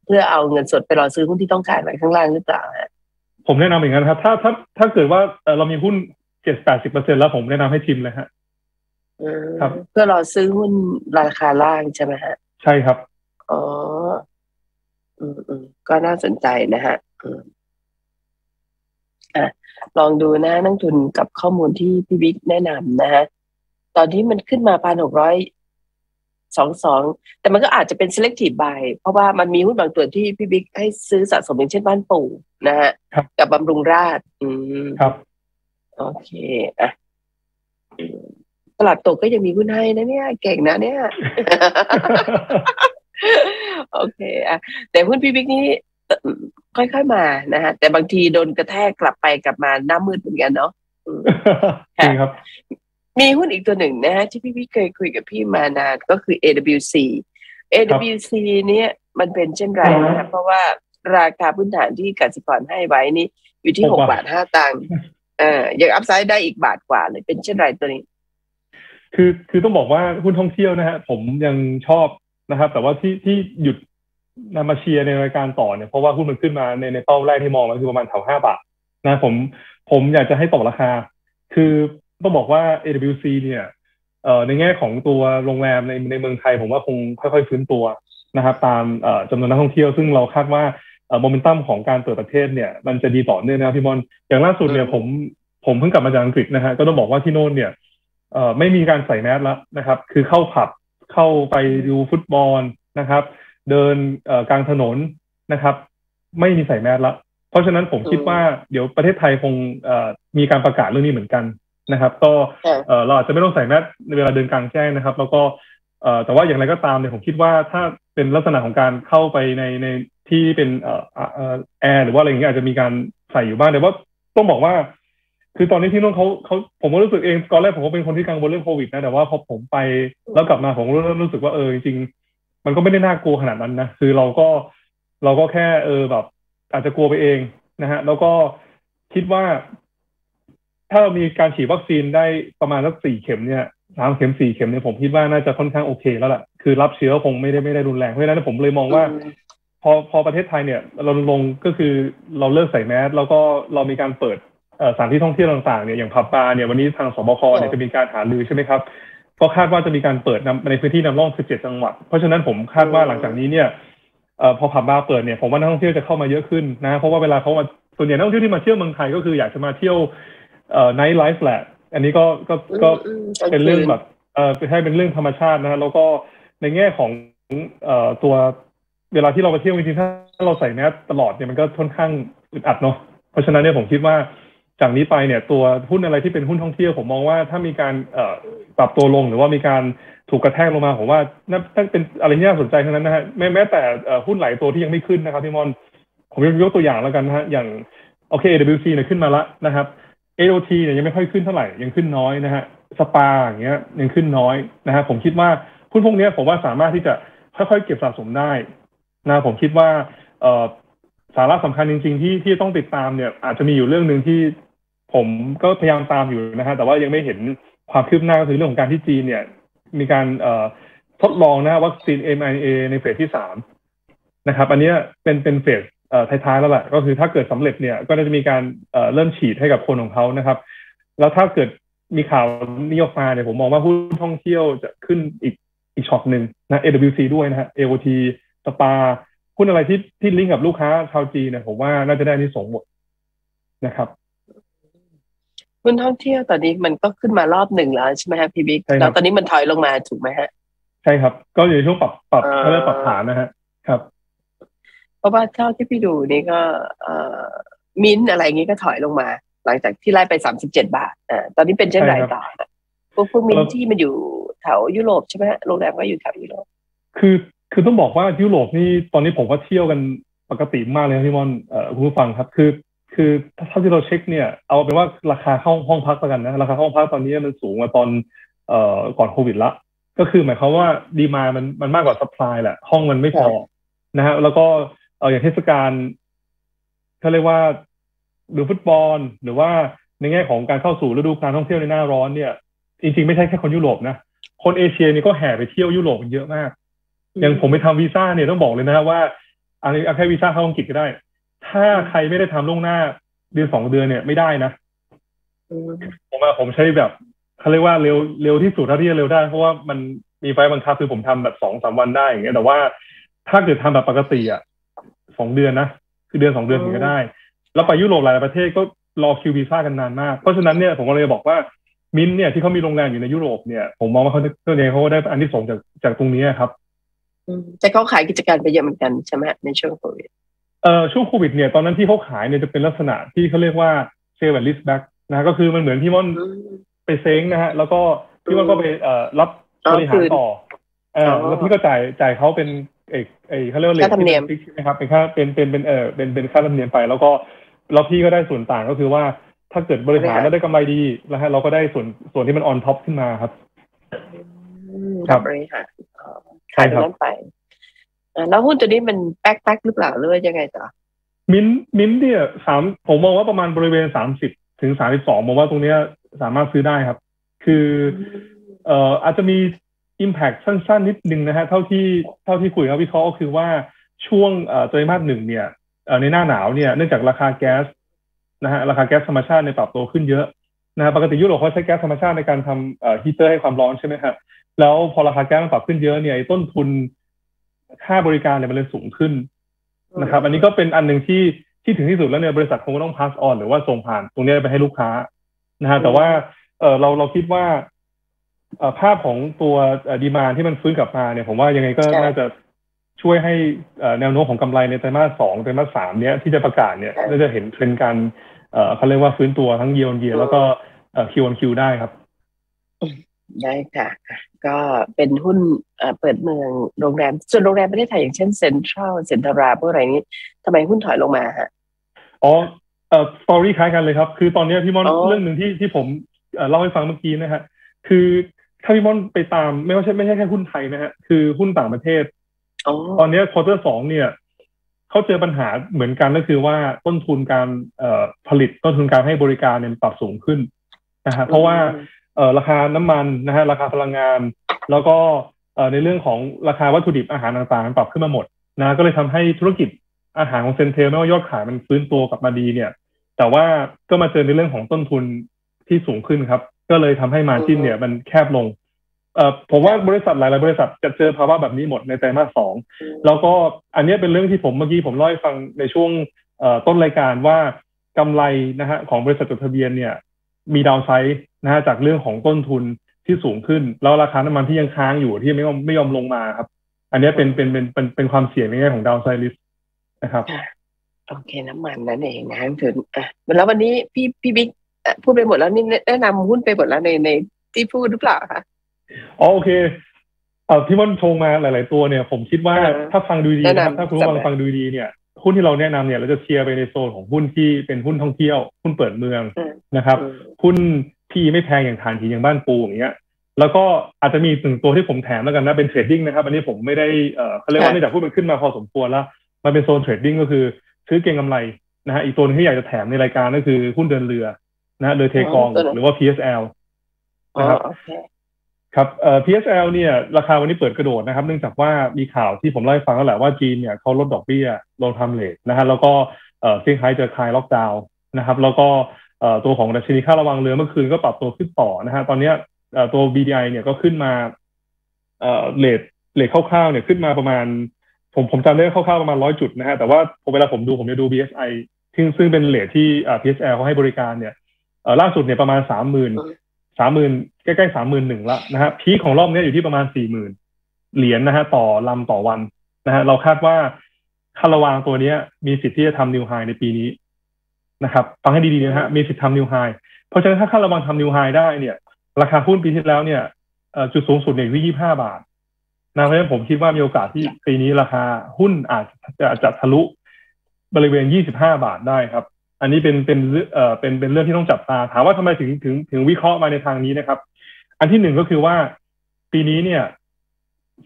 เพื่อเอาเงินสดไปรอซื้อหุ้นที่ต้องการไว้ข้างล่างหรือเปล่าผมแนะนำอย่างนั้นครับถ้าถ้าถ้าเกิดว่าเรามีหุ้น เจ็ดสิบถึงแปดสิบเปอร์เซ็นต์ แล้วผมแนะนำให้ทริมเลยฮะครับเพื่อรอซื้อหุ้นราคาล่างใช่ไหมฮะใช่ครับอ๋ออืมอืมก็น่าสนใจนะฮะอ่ะลองดูนะนักทุนกับข้อมูลที่พี่บิ๊กแนะนำนะฮะตอนนี้มันขึ้นมาพันหกร้อยสองสองแต่มันก็อาจจะเป็น selective buy เพราะว่ามันมีหุ้นบางตัวที่พี่บิ๊กให้ซื้อสะสมอย่างเช่นบ้านปู่นะฮะกับบำรุงราษฎร์ครับโอเคอ่ะตลาดตกก็ยังมีหุ้นให้นะเนี่ยเก่งนะเนี่ย โอเคอ่ะแต่หุ้นพี่บิ๊กนี่ค่อยๆมานะฮะแต่บางทีโดนกระแทกกลับไปกลับมาหน้ามืดเหมือนกันเนาะจริงครับมีหุ้นอีกตัวหนึ่งนะฮะที่พี่พี่เคยคุยกับพี่มานานก็คือ เอ ดับเบิลยู ซี เอ ดับเบิลยู ซี เนี่ยมันเป็นเช่นไรนะเพราะว่าราคาพื้นฐานที่กสิกรให้ไว้นี่อยู่ที่หกบาทห้าตังค์เอ่อยังอัพไซด์ได้อีกบาทกว่าเลยเป็นเช่นไรตัวนี้คือคือต้องบอกว่าหุ้นท่องเที่ยวนะฮะผมยังชอบนะครับแต่ว่าที่ที่หยุดนำมาเชียร์ในรายการต่อเนี่ยเพราะว่าหุ้นมันขึ้นมาในในเป้าแรกที่มองมันคือประมาณแถวห้าบาทนะผมผมอยากจะให้ต่อราคาคือต้องบอกว่า เอ ดับเบิลยู ซี เนี่ยในแง่ของตัวโรงแรมในในเมืองไทยผมว่าคงค่อยๆฟื้นตัวนะครับตามจำนวนนักท่องเที่ยวซึ่งเราคาดว่าโมเมนตัมของการเปิดประเทศเนี่ยมันจะดีต่อเนื่องนะพี่มอนอย่างล่าสุดเนี่ยผมผมเพิ่งกลับมาจากอังกฤษนะฮะก็ต้องบอกว่าที่โน่นเนี่ยไม่มีการใส่แมสแล้วนะครับคือเข้าผับเข้าไปดูฟุตบอลนะครับเดินกลางถนนนะครับไม่มีใส่แมสแล้วเพราะฉะนั้นผมคิดว่าเดี๋ยวประเทศไทยคงมีการประกาศเรื่องนี้เหมือนกันนะครับก็เราอาจจะไม่ต้องใส่แมสในเวลาเดินกลางแจ้งนะครับแล้วก็แต่ว่าอย่างไรก็ตามเนี่ยผมคิดว่าถ้าเป็นลักษณะของการเข้าไปในในที่เป็นแอร์หรือว่าอะไรอย่างเงี้ยอาจจะมีการใส่อยู่บ้างแต่ว่าต้องบอกว่าคือตอนนี้ที่นู่นเขาเขาผมก็รู้สึกเองตอนแรกผมก็เป็นคนที่กังวลเรื่องโควิดนะแต่ว่าพอผมไปแล้วกลับมาผมก็เริ่มรู้สึกว่าเออจริงๆมันก็ไม่ได้น่ากลัวขนาดนั้นนะคือเราก็เราก็แค่เออแบบอาจจะกลัวไปเองนะฮะแล้วก็คิดว่าถ้าเรามีการฉีดวัคซีนได้ประมาณสักสี่เข็มเนี่ย สามเข็มสี่เข็มเนี่ยผมคิดว่าน่าจะค่อนข้างโอเคแล้วล่ะคือรับเชื้อคงไม่ได้ไม่ได้รุนแรงเพราะฉะนั้นผมเลยมองว่าพอพอประเทศไทยเนี่ยเราลงก็คือเราเลิกใส่แมสแล้วก็เรามีการเปิดสถานที่ท่องเที่ยวต่างๆเนี่ยอย่างผับบาร์เนี่ยวันนี้ทางสบคเนี่ยจะมีการหารือใช่ไหมครับก็คาดว่าจะมีการเปิดในพื้นที่นำร่องสิบเจ็ดจังหวัดเพราะฉะนั้นผมคาดว่าหลังจากนี้เนี่ยพอผับบาร์เปิดเนี่ยผมว่านักท่องเที่ยวจะเข้ามาเยอะขึ้นนะเพราะว่าเวลาเขามาส่วนใหญ่นักท่องเที่ยวที่มาเที่ยวเมืองไทยก็คืออยากจะมาเที่ยวไนท์ไลฟ์แหละอันนี้ก็ก็ก็เป็นเรื่องแบบเออให้เป็นเรื่องธรรมชาตินะแล้วก็ในแง่ของตัวเวลาที่เราไปเที่ยวจริงๆถ้าเราใส่แมสตลอดเนี่ยมันก็ค่อนข้างอึดอัดเนาะเพราะฉะนั้นเนี่ยผมคิดว่าจากนี้ไปเนี่ยตัวหุ้นอะไรที่เป็นหุ้นท่องเที่ยวผมมองว่าถ้ามีการปรับตัวลงหรือว่ามีการถูกกระแทกลงมาผมว่าน่าเป็นอะไรที่น่าสนใจทั้งนั้นนะฮะแม้แม้แต่หุ้นหลายตัวที่ยังไม่ขึ้นนะครับพี่มอนผมยกตัวอย่างแล้วกันนะฮะอย่างโอเค เอ ดับเบิลยู ซี เนี่ยขึ้นมาละนะครับ เอ โอ ที เนี่ยยังไม่ค่อยขึ้นเท่าไหร่ยังขึ้นน้อยนะฮะสปาอย่างเงี้ยยังขึ้นน้อยนะฮะผมคิดว่าหุ้นพวกนี้ผมว่าสามารถที่จะค่อยๆเก็บสะสมได้นะผมคิดว่าสาระสำคัญจริงๆที่ที่ต้องติดตามเนี่ยอาจจะมีอยู่เรื่องนึงที่ผมก็พยายามตามอยู่นะฮะแต่ว่ายังไม่เห็นความคืบหน้าก็คือเรื่องของการที่จีนเนี่ยมีการทดลองนะวัคซีน เอ็ม อาร์ เอ็น เอ ในเฟสที่สามนะครับอันนี้เป็นเป็นเฟสท้ายๆแล้วแหละก็คือถ้าเกิดสำเร็จเนี่ยก็จะมีการเริ่มฉีดให้กับคนของเขานะครับแล้วถ้าเกิดมีข่าวนี้ออกมาเนี่ยผมมองว่าหุ้นท่องเที่ยวจะขึ้นอีกอีกช็อตหนึ่งนะ เอ ดับเบิลยู ซี ด้วยนะฮะ เอ โอ ที สปาหุ้นอะไรที่ที่ลิงก์กับลูกค้าชาวจีนเนี่ยผมว่าน่าจะได้นิสงหมดนะครับหุ้นท่องเที่ยวตอนนี้มันก็ขึ้นมารอบหนึ่งแล้วใช่ไหมฮะพี่บิ๊กแล้วตอนนี้มันถอยลงมาถูกไหมฮะใช่ครับก็อยู่ในช่วงปรับปรับเริ่มปรับฐานนะฮะครับเพราะว่าเท่าที่พี่ดูนี่ก็มินอะไรอย่างนี้ก็ถอยลงมาหลังจากที่ไล่ไปสามสิบเจ็ดบาทอ่าตอนนี้เป็นเช่นไรต่อพวกพวกมินที่มันอยู่แถวยุโรปใช่ไหมฮะโรงแรมก็อยู่แถวยุโรปคือคือต้องบอกว่ายุโรปนี่ตอนนี้ผมว่าเที่ยวกันปกติมากเลยครับพี่มอนเอ่อคุณผู้ฟังครับคือคือเท่าที่เราเช็คเนี่ยเอาเป็นว่าราคาเข้าห้องพักประกันนะราคาห้องพักตอนนี้มันสูงกว่าตอนเอ่อก่อนโควิดละก็คือหมายความว่าดีมานด์มันมันมากกว่าซัพพลายแหละห้องมันไม่พอนะฮะแล้วก็เอ่ออย่างเทศกาลเขาเรียกว่าดูฟุตบอลหรือว่าในแง่ของการเข้าสู่ฤดูกาลท่องเที่ยวในหน้าร้อนเนี่ยจริงๆไม่ใช่แค่คนยุโรปนะคนเอเชียนี่ก็แห่ไปเที่ยวยุโรปกันเยอะมากอย่างผมไปทำวีซ่าเนี่ยต้องบอกเลยนะว่าอันนี้เอาแค่วีซ่าเข้าอังกฤษก็ได้ถ้าใครไม่ได้ทำล่วงหน้าเดือนสองเดือนเนี่ยไม่ได้นะผมว่าผมใช้แบบเขาเรียกว่าเร็วเร็วที่สุดเท่าที่จะเร็วได้เพราะว่ามันมีไฟบังคับคือผมทำแบบสองสามวันได้อย่างเงี้ยแต่ว่าถ้าเกิดทำแบบปกติอ่ะสองเดือนนะคือเดือนสองเดือนถึงก็ได้แล้วไปยุโรปหลายประเทศก็รอคิววีซ่ากันนานมากเพราะฉะนั้นเนี่ยผมก็เลยบอกว่ามินเนี่ยที่เขามีโรงแรมอยู่ในยุโรปเนี่ยผมมองว่าเขาตัวเองเขาได้อันที่สองจากจากตรงนี้ครับแต่เขาขายกิจการไปเยอะเหมือนกันใช่ไหมในช่วงโควิดเอ่อช่วงโควิดเนี่ยตอนนั้นที่เขาขายเนี่ยจะเป็นลักษณะที่เขาเรียกว่าเซลล์แอนด์ลิสต์แบ็กนะก็คือมันเหมือนพี่ม่อนไปเซ้งนะฮะแล้วก็พี่ม่อนก็ไปเอ่อรับบริหารต่อเอ่อแล้วพี่ก็จ่ายจ่ายเขาเป็นเอกไอเขาเรียกว่าเลทฟิกซ์ใช่ไหมครับเป็นค่าเป็นเป็นเป็นเอ่อเป็นเป็นค่าธรรมเนียมไปแล้วก็เราพี่ก็ได้ส่วนต่างก็คือว่าถ้าเกิดบริหารแล้วได้กำไรดีนะฮะเราก็ได้ส่วนส่วนที่มันออนท็อปขึ้นมาครับครับบริหารขายนั้นไปแล้วหุ้นตัวนี้มันแป๊กแป๊กหรือเปล่าหรือยังไงต่อมิ้นมิ้นเนี่ยสามผมมองว่าประมาณบริเวณสามสิบถึงสามสิบสองมองว่าตรงนี้สามารถซื้อได้ครับคือเอ่ออาจจะมี impact สั้นๆนิดนึงนะฮะเท่าที่เท่าที่คุยกับวิเคราะห์ก็คือว่าช่วงเอ่อไตรมาสหนึ่งเนี่ยในหน้าหนาวเนี่ยเนื่องจากราคาแก๊สนะฮะราคาแก๊สธรรมชาติในปรับตัวขึ้นเยอะนะปกติยุโรปเขาใช้แก๊สธรรมชาติในการทำเอ่อฮีเตอร์ให้ความร้อนใช่ไหมครับแล้วพอราคาแก๊สมันปรับขึ้นเยอะเนี่ยต้นทุนค่าบริการเนี่ยมันเลยสูงขึ้นนะครับอันนี้ก็เป็นอันหนึ่งที่ที่ถึงที่สุดแล้วเนี่ยบริษัทคงต้อง pass on หรือว่าส่งผ่านตรงนี้ไปให้ลูกค้านะฮะแต่ว่าเออเราเราคิดว่าภาพของตัวดีมานด์ที่มันฟื้นกลับมาเนี่ยผมว่ายังไงก็น่าจะช่วยให้แนวโน้มของกำไรในไตรมาสสองไตรมาสสามเนี้ยที่จะประกาศเนี่ยน่าจะเห็นเทรนด์การเขาเรียกว่าฟื้นตัวทั้ง year on year แล้วก็ Q on Q ได้ครับได้ค่ะก็เป็นหุ้นเปิดเมืองโรงแรมส่วนโรงแรมประเทศไทยอย่างเช่นเซ็นทรัลเซ็นทราพวกอะไรนี้ทำไมหุ้นถอยลงมาฮะอ๋อเอ่อสตอรี่คล้ายกันเลยครับคือตอนนี้พี่ม่อนเรื่องหนึ่งที่ที่ผมเล่าให้ฟังเมื่อกี้นะฮะคือถ้าพี่ม่อนไปตามไม่ว่าใช่ไม่ใช่แค่หุ้นไทยนะฮะคือหุ้นต่างประเทศตอนนี้ควอเตอร์สองเนี่ยเขาเจอปัญหาเหมือนกันก็คือว่าต้นทุนการผลิตต้นทุนการให้บริการเนี่ยปรับสูงขึ้นนะฮะเพราะว่า ราคาน้ำมันนะฮะราคาพลังงานแล้วก็ในเรื่องของราคาวัตถุดิบอาหารต่างๆมันปรับขึ้นมาหมดนะก็เลยทำให้ธุรกิจอาหารของเซนเทลไม่ว่ายอดขายมันฟื้นตัวกลับมาดีเนี่ยแต่ว่าก็มาเจอในเรื่องของต้นทุนที่สูงขึ้นครับก็เลยทำให้มาร์จิ้นเนี่ยมันแคบลงเอ่อผมว่าบริษัทหลายๆบริษัทจะเจอภาวะแบบนี้หมดในไตรมาสสองแล้วก็อันนี้เป็นเรื่องที่ผมเมื่อกี้ผมเล่าให้ฟังในช่วงเอ่อต้นรายการว่ากำไรนะฮะของบริษัทจดทะเบียนเนี่ยมีดาวไซด์นะฮะจากเรื่องของต้นทุนที่สูงขึ้นแล้วราคาน้ำมันที่ยังค้างอยู่ที่ไม่ยอมไม่ยอมลงมาครับอันนี้เป็นเป็นเป็นเป็นเป็นความเสี่ยงในแง่ของดาวไซด์ลิสต์นะครับโอเคน้ำมันนั่นเองนะถึงอ่ะแล้ววันนี้พี่พี่บิ๊กพูดไปหมดแล้วนี่แนะนำหุ้นไปหมดแล้วในในที่พูดหรือเปล่าคะอ๋อโอเคเอ่อพี่ม่อนชงมาหลายๆตัวเนี่ยผมคิดว่าถ้าฟังดูดีนะครับถ้าคุณผู้ฟังฟังดูดีเนี่ยหุ้นที่เราแนะนำเนี่ยเราจะเชียร์ไปในโซนของหุ้นที่เป็นหุ้นท่องเที่ยวหุ้นเปิดเมืองนะครับหุ้นที่ไม่แพงอย่างฐานหินอย่างบ้านปูอย่างเงี้ยแล้วก็อาจจะมีถึงตัวที่ผมแถมแล้วกันนะเป็นเทรดดิ้งนะครับอันนี้ผมไม่ได้เอ่อเขาเรียกว่าไม่แต่พูดมันขึ้นมาพอสมควรแล้วมันเป็นโซนเทรดดิ้งก็คือซื้อเก็งกำไรนะฮะอีกตัวนึงที่อยากจะแถมในรายการก็คือหุ้นเดินเรือนะเรือเทกองหรือว่า พี เอส แอล นะครับครับเอ่อ พี เอส แอล เนี่ยราคาวันนี้เปิดกระโดดนะครับเนื่องจากว่ามีข่าวที่ผมเล่าให้ฟังแล้วแหละว่าจีนเนี่ยเขาลดดอกเบี้ยลงทำเลทนะฮะแล้วก็เอ่อเซี่ยงไฮ้เจอคลายล็อกดาวน์นะครับแล้วก็เอ่อตัวของดัชนีค่าระวังเรือเมื่อคืนก็ปรับตัวขึ้นต่อนะฮะตอนนี้เอ่อตัว บี ดี ไอ เนี่ยก็ขึ้นมาเอ่อเลทเลทคร่าวๆเนี่ยขึ้นมาประมาณผมผมจำได้คร่าวๆประมาณร้อยจุดนะฮะแต่ว่าเวลาผมดูผมจะดู บี เอส ไอ ซึ่งซึ่งเป็นเลทที่อ่า พี เอส แอล เขาให้บริการเนี่ยเอ่อล่าสุดเนี่ยประมาณสามหมื่นสามหมื่นใกล้ๆสามหมื่นหนึ่งละนะฮะพีคของรอบนี้อยู่ที่ประมาณสี่หมื่นเหรียญ นะฮะต่อลำต่อวันนะฮะเราคาดว่าค่าระวางตัวนี้มีสิทธิ์ที่จะทำนิวไฮในปีนี้นะครับฟังให้ดีๆนะฮะมีสิทธิ์ทำนิวไฮเพราะฉะนั้นถ้าค่าระวางทำนิวไฮได้เนี่ยราคาหุ้นปีที่แล้วเนี่ยจุดสูงสุดเนี่ยอยู่ที่ยี่สิบห้าบาทนะเพราะฉะนั้นผมคิดว่ามีโอกาสที่ปีนี้ราคาหุ้นอาจจะจะทะลุบริเวณยี่สิบห้าบาทได้ครับอันนี้เป็นเป็นเอ่อเป็นเป็นเรื่องที่ต้องจับตาถามว่าทำไมถึงถึงถึงวิเคราะห์มาในทางนี้นะครับอันที่หนึ่งก็คือว่าปีนี้เนี่ย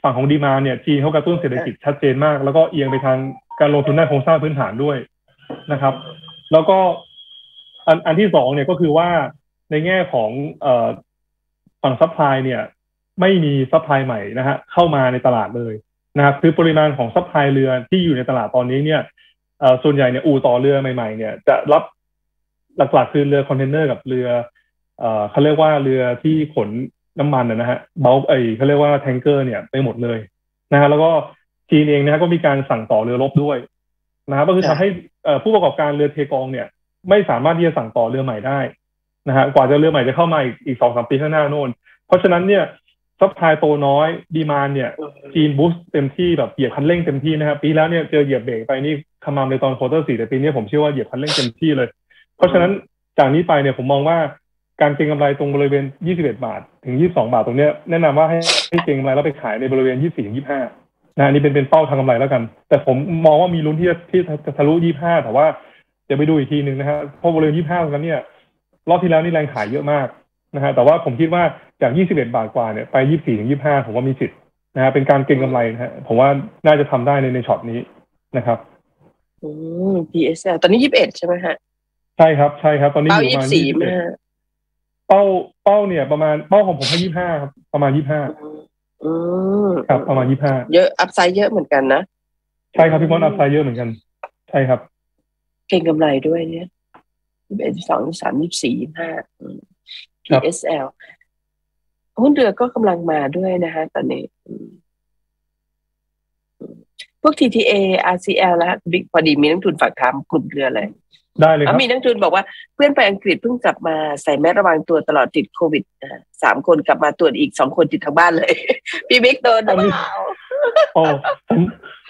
ฝั่งของดีมานด์เนี่ยจีนเขากระตุ้นเศรษฐกิจชัดเจนมากแล้วก็เอียงไปทางการลงทุนด้านโครงสร้างพื้นฐานด้วยนะครับแล้วก็อันอันที่สองเนี่ยก็คือว่าในแง่ของเอ่อฝั่งซัพพลายเนี่ยไม่มีซัพพลายใหม่นะฮะเข้ามาในตลาดเลยนะครับคือปริมาณของซัพพลายเรือที่อยู่ในตลาดตอนนี้เนี่ยส่วนใหญ่เนี่ยอู่ต่อเรือใหม่ๆเนี่ยจะรับหลักๆคือเรือคอนเทนเนอร์กับเรือเขาเรียกว่าเรือที่ขนน้ำมันนะฮะเบลไอเขาเรียกว่าแทงเกอร์เนี่ยไปหมดเลยนะฮะแล้วก็จีนเองนะฮะก็มีการสั่งต่อเรือรบด้วยนะครับก็คือทำให้ผู้ประกอบการเรือเทกองเนี่ยไม่สามารถที่จะสั่งต่อเรือใหม่ได้นะฮะกว่าจะเรือใหม่จะเข้ามาอีกสองสามปีข้างหน้าโน่นเพราะฉะนั้นเนี่ยซัพพลายโตน้อยดีมานด์เนี่ยจีนบูสต์เต็มที่แบบเหยียบคันเร่งเต็มที่นะครับปีแล้วเนี่ยเจอเหยียบเบรกไปนี่ขมามในตอนควอเตอร์สี่แต่ปีนี้ผมเชื่อว่าเหยียบคันเร่งเต็มที่เลยเพราะฉะนั้นจากนี้ไปเนี่ยผมมองว่าการเก็งกำไรตรงบริเวณยี่สิบเอ็ดบาทถึงยี่สิบสองบาทตรงเนี้ยแนะนำว่าให้ให้เก็งกำไรแล้วไปขายในบริเวณยี่สิบสี่ถึงยี่สิบห้านะอันนี้เป็นเป็นเป้าทางกำไรแล้วกันแต่ผมมองว่ามีลุ้นที่จะที่จะทะลุยี่สิบห้าแต่ว่าเดี๋ยวไปดูอีกทีหนึ่งนะฮะเพราะบริเวณยี่สิบห้าตรงนั้นเนี่ยรอบที่แล้วนี่แรงขายเยอะมากนะฮะแต่ว่าผมคิดว่าจากยี่สิบเอ็ดบาทกว่าเนี่ยไป ยี่สิบสี่ถึงยี่สิบห้า ผมว่ามีสิทธิ์นะฮะเป็นการเก็งกำไรนะฮะผมว่าน่าจะทำได้ในในช็อตนี้นะครับอืม พี เอส แอล ตอนนี้ยี่สิบเอ็ดใช่ไหมฮะใช่ครับใช่ครับตอนนี้อยู่ประมาณยี่สิบสี่เป้าเป้าเนี่ยประมาณเป้าของผมให้ยี่สิบห้าครับประมาณยี่สิบห้าอืมครับประมาณยี่สิบห้าเยอะอัพไซด์เยอะเหมือนกันนะใช่ครับพี่มดอัพไซด์เยอะเหมือนกันใช่ครับเก็งกำไรด้วยเนี่ยยี่สิบเอ็ด ยี่สิบสอง ยี่สิบสาม ยี่สิบสี่ ยี่สิบห้าพี เอส แอล หุ้นเรือก็กำลังมาด้วยนะคะตอนนี้พวก ที ที เอ อาร์ ซี แอล แล้วพอดีมีนักทุนฝากถามกลุ่มเรือเลยได้เลยครับมีนักทุนบอกว่าเพื่อนไปอังกฤษเพิ่งกลับมาใส่แมสระวังตัวตลอดติดโควิดสามคนกลับมาตรวจอีกสองคนติดทางบ้านเลยพี่บิ๊กโดนหรือเปล่าโอ้ผม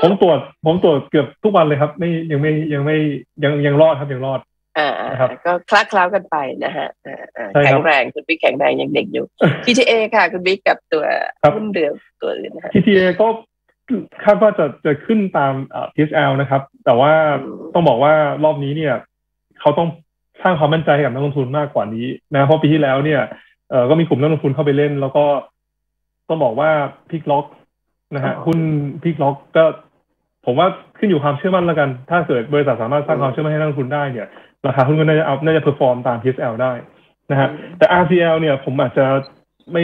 ผมตรวจผมตรวจเกือบทุกวันเลยครับไม่ยังไม่ยังไม่ยังยังรอดครับยังรอดอ่าก็คล้าคล้ากันไปนะฮะแข็งแรงคุณบิ๊กแข็งแรงยังเด็กอยู่ ที ที เอ ค่ะคุณบิ๊กกับตัวหุ้นเรือตัวอื่นนะ ที ที เอ ก็คาดว่าจะจะขึ้นตาม พี เอส แอล นะครับแต่ว่าต้องบอกว่ารอบนี้เนี่ยเขาต้องสร้างความมั่นใจให้กับนักลงทุนมากกว่านี้นะเพราะปีที่แล้วเนี่ยเออก็มีกลุ่มนักลงทุนเข้าไปเล่นแล้วก็ต้องบอกว่าพลิกล็อกนะฮะหุ้นพลิกล็อกก็ผมว่าขึ้นอยู่ความเชื่อมั่นแล้วกันถ้าเกิดบริษัทสามารถสร้างความเชื่อมั่นให้นักลงทุนได้เนี่ยราคาหุ้นก็น่าจะอัพน่าจะเพอร์ฟอร์มตาม พี เอส แอล ได้ นะฮะแต่ อาร์ ซี แอล เนี่ยผมอาจจะไม่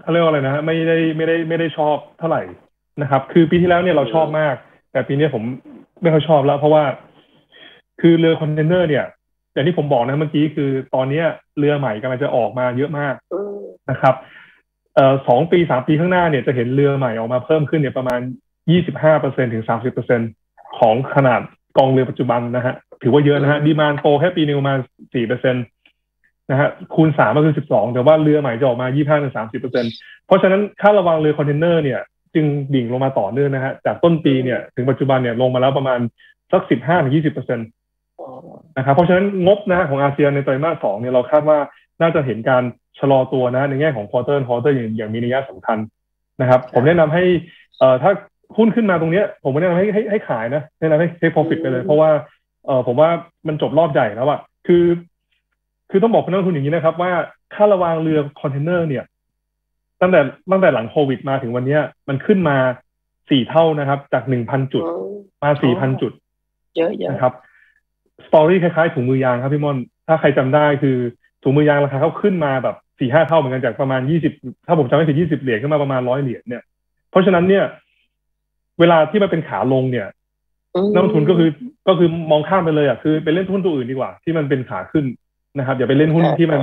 เขาเรียกว่าอะไรนะฮะไม่ได้ไม่ได้ไม่ได้ชอบเท่าไหร่นะครับคือปีที่แล้วเนี่ยเราชอบมากแต่ปีนี้ผมไม่ค่อยชอบแล้วเพราะว่าคือเรือคอนเทนเนอร์เนี่ยอย่างที่ผมบอกนะเมื่อกี้คือตอนนี้เรือใหม่กำลังจะออกมาเยอะมากนะครับเอ่อสองปีสามปีข้างหน้าเนี่ยจะเห็นเรือใหม่ออกมาเพิ่มขึ้นเนี่ยประมาณ ยี่สิบห้าเปอร์เซ็นต์ ถึง สามสิบเปอร์เซ็นต์ ของขนาดกองเรือปัจจุบันนะฮะถือว่าเยอะนะฮะดีมานด์โตแค่ปีนึงประมาณ สี่เปอร์เซ็นต์ นะฮะคูณสามก็คือสิบสองแต่ว่าเรือใหม่จะออกมา ยี่สิบห้าถึงสามสิบเปอร์เซ็นต์ เพราะฉะนั้นค่าระวังเรือคอนเทนเนอร์เนี่ยจึงดิ่งลงมาต่อเนื่องนะฮะจากต้นปีเนี่ยถึงปัจจุบันเนี่ยลงมาแล้วประมาณสัก สิบห้าถึงยี่สิบเปอร์เซ็นต์ นะครับเพราะฉะนั้นงบนะฮะของอาเซียนในไตรมาสสองเนี่ยเราคาดว่าน่าจะเห็นการชะลอตัวนะในแง่ของควอเตอร์ควอเตอร์อย่างมีนัยสำคัญนะครับผมแนะนำให้เอ่อถ้าหุ้นขึ้นมาตรงเนี้ยผมแนะนำให้ให้ให้ขายนะแนะนำให้ take profit ไปเลยเพราะว่าเอ่อผมว่ามันจบรอบใหญ่แล้วอะคือคือต้องบอกคุณนักทุนอย่างนี้นะครับว่าค่าระวางเรือคอนเทนเนอร์เนี่ยตั้งแต่ตั้งแต่หลังโควิดมาถึงวันนี้มันขึ้นมาสี่เท่านะครับจาก หนึ่งพัน จุดมา สี่พัน จุดเยอะๆนะครับสตอรี่คล้ายๆถุงมือยางครับพี่ม่อนถ้าใครจำได้คือถุงมือยางราคาเขาขึ้นมาแบบสี่ห้าเท่าเหมือนกันจากประมาณยี่สิบถ้าผมจำไม่ผิดยี่สิบเหรียญขึ้นมาประมาณร้อยเหรียญเนี่ยเพราะฉะนั้นเนี่ยเวลาที่มันเป็นขาลงเนี่ยนักลงทุนก็คือก็คือมองข้ามไปเลยอ่ะคือไปเล่นหุ้นตัวอื่นดีกว่าที่มันเป็นขาขึ้นนะครับอย่าไปเล่นหุ้นที่มัน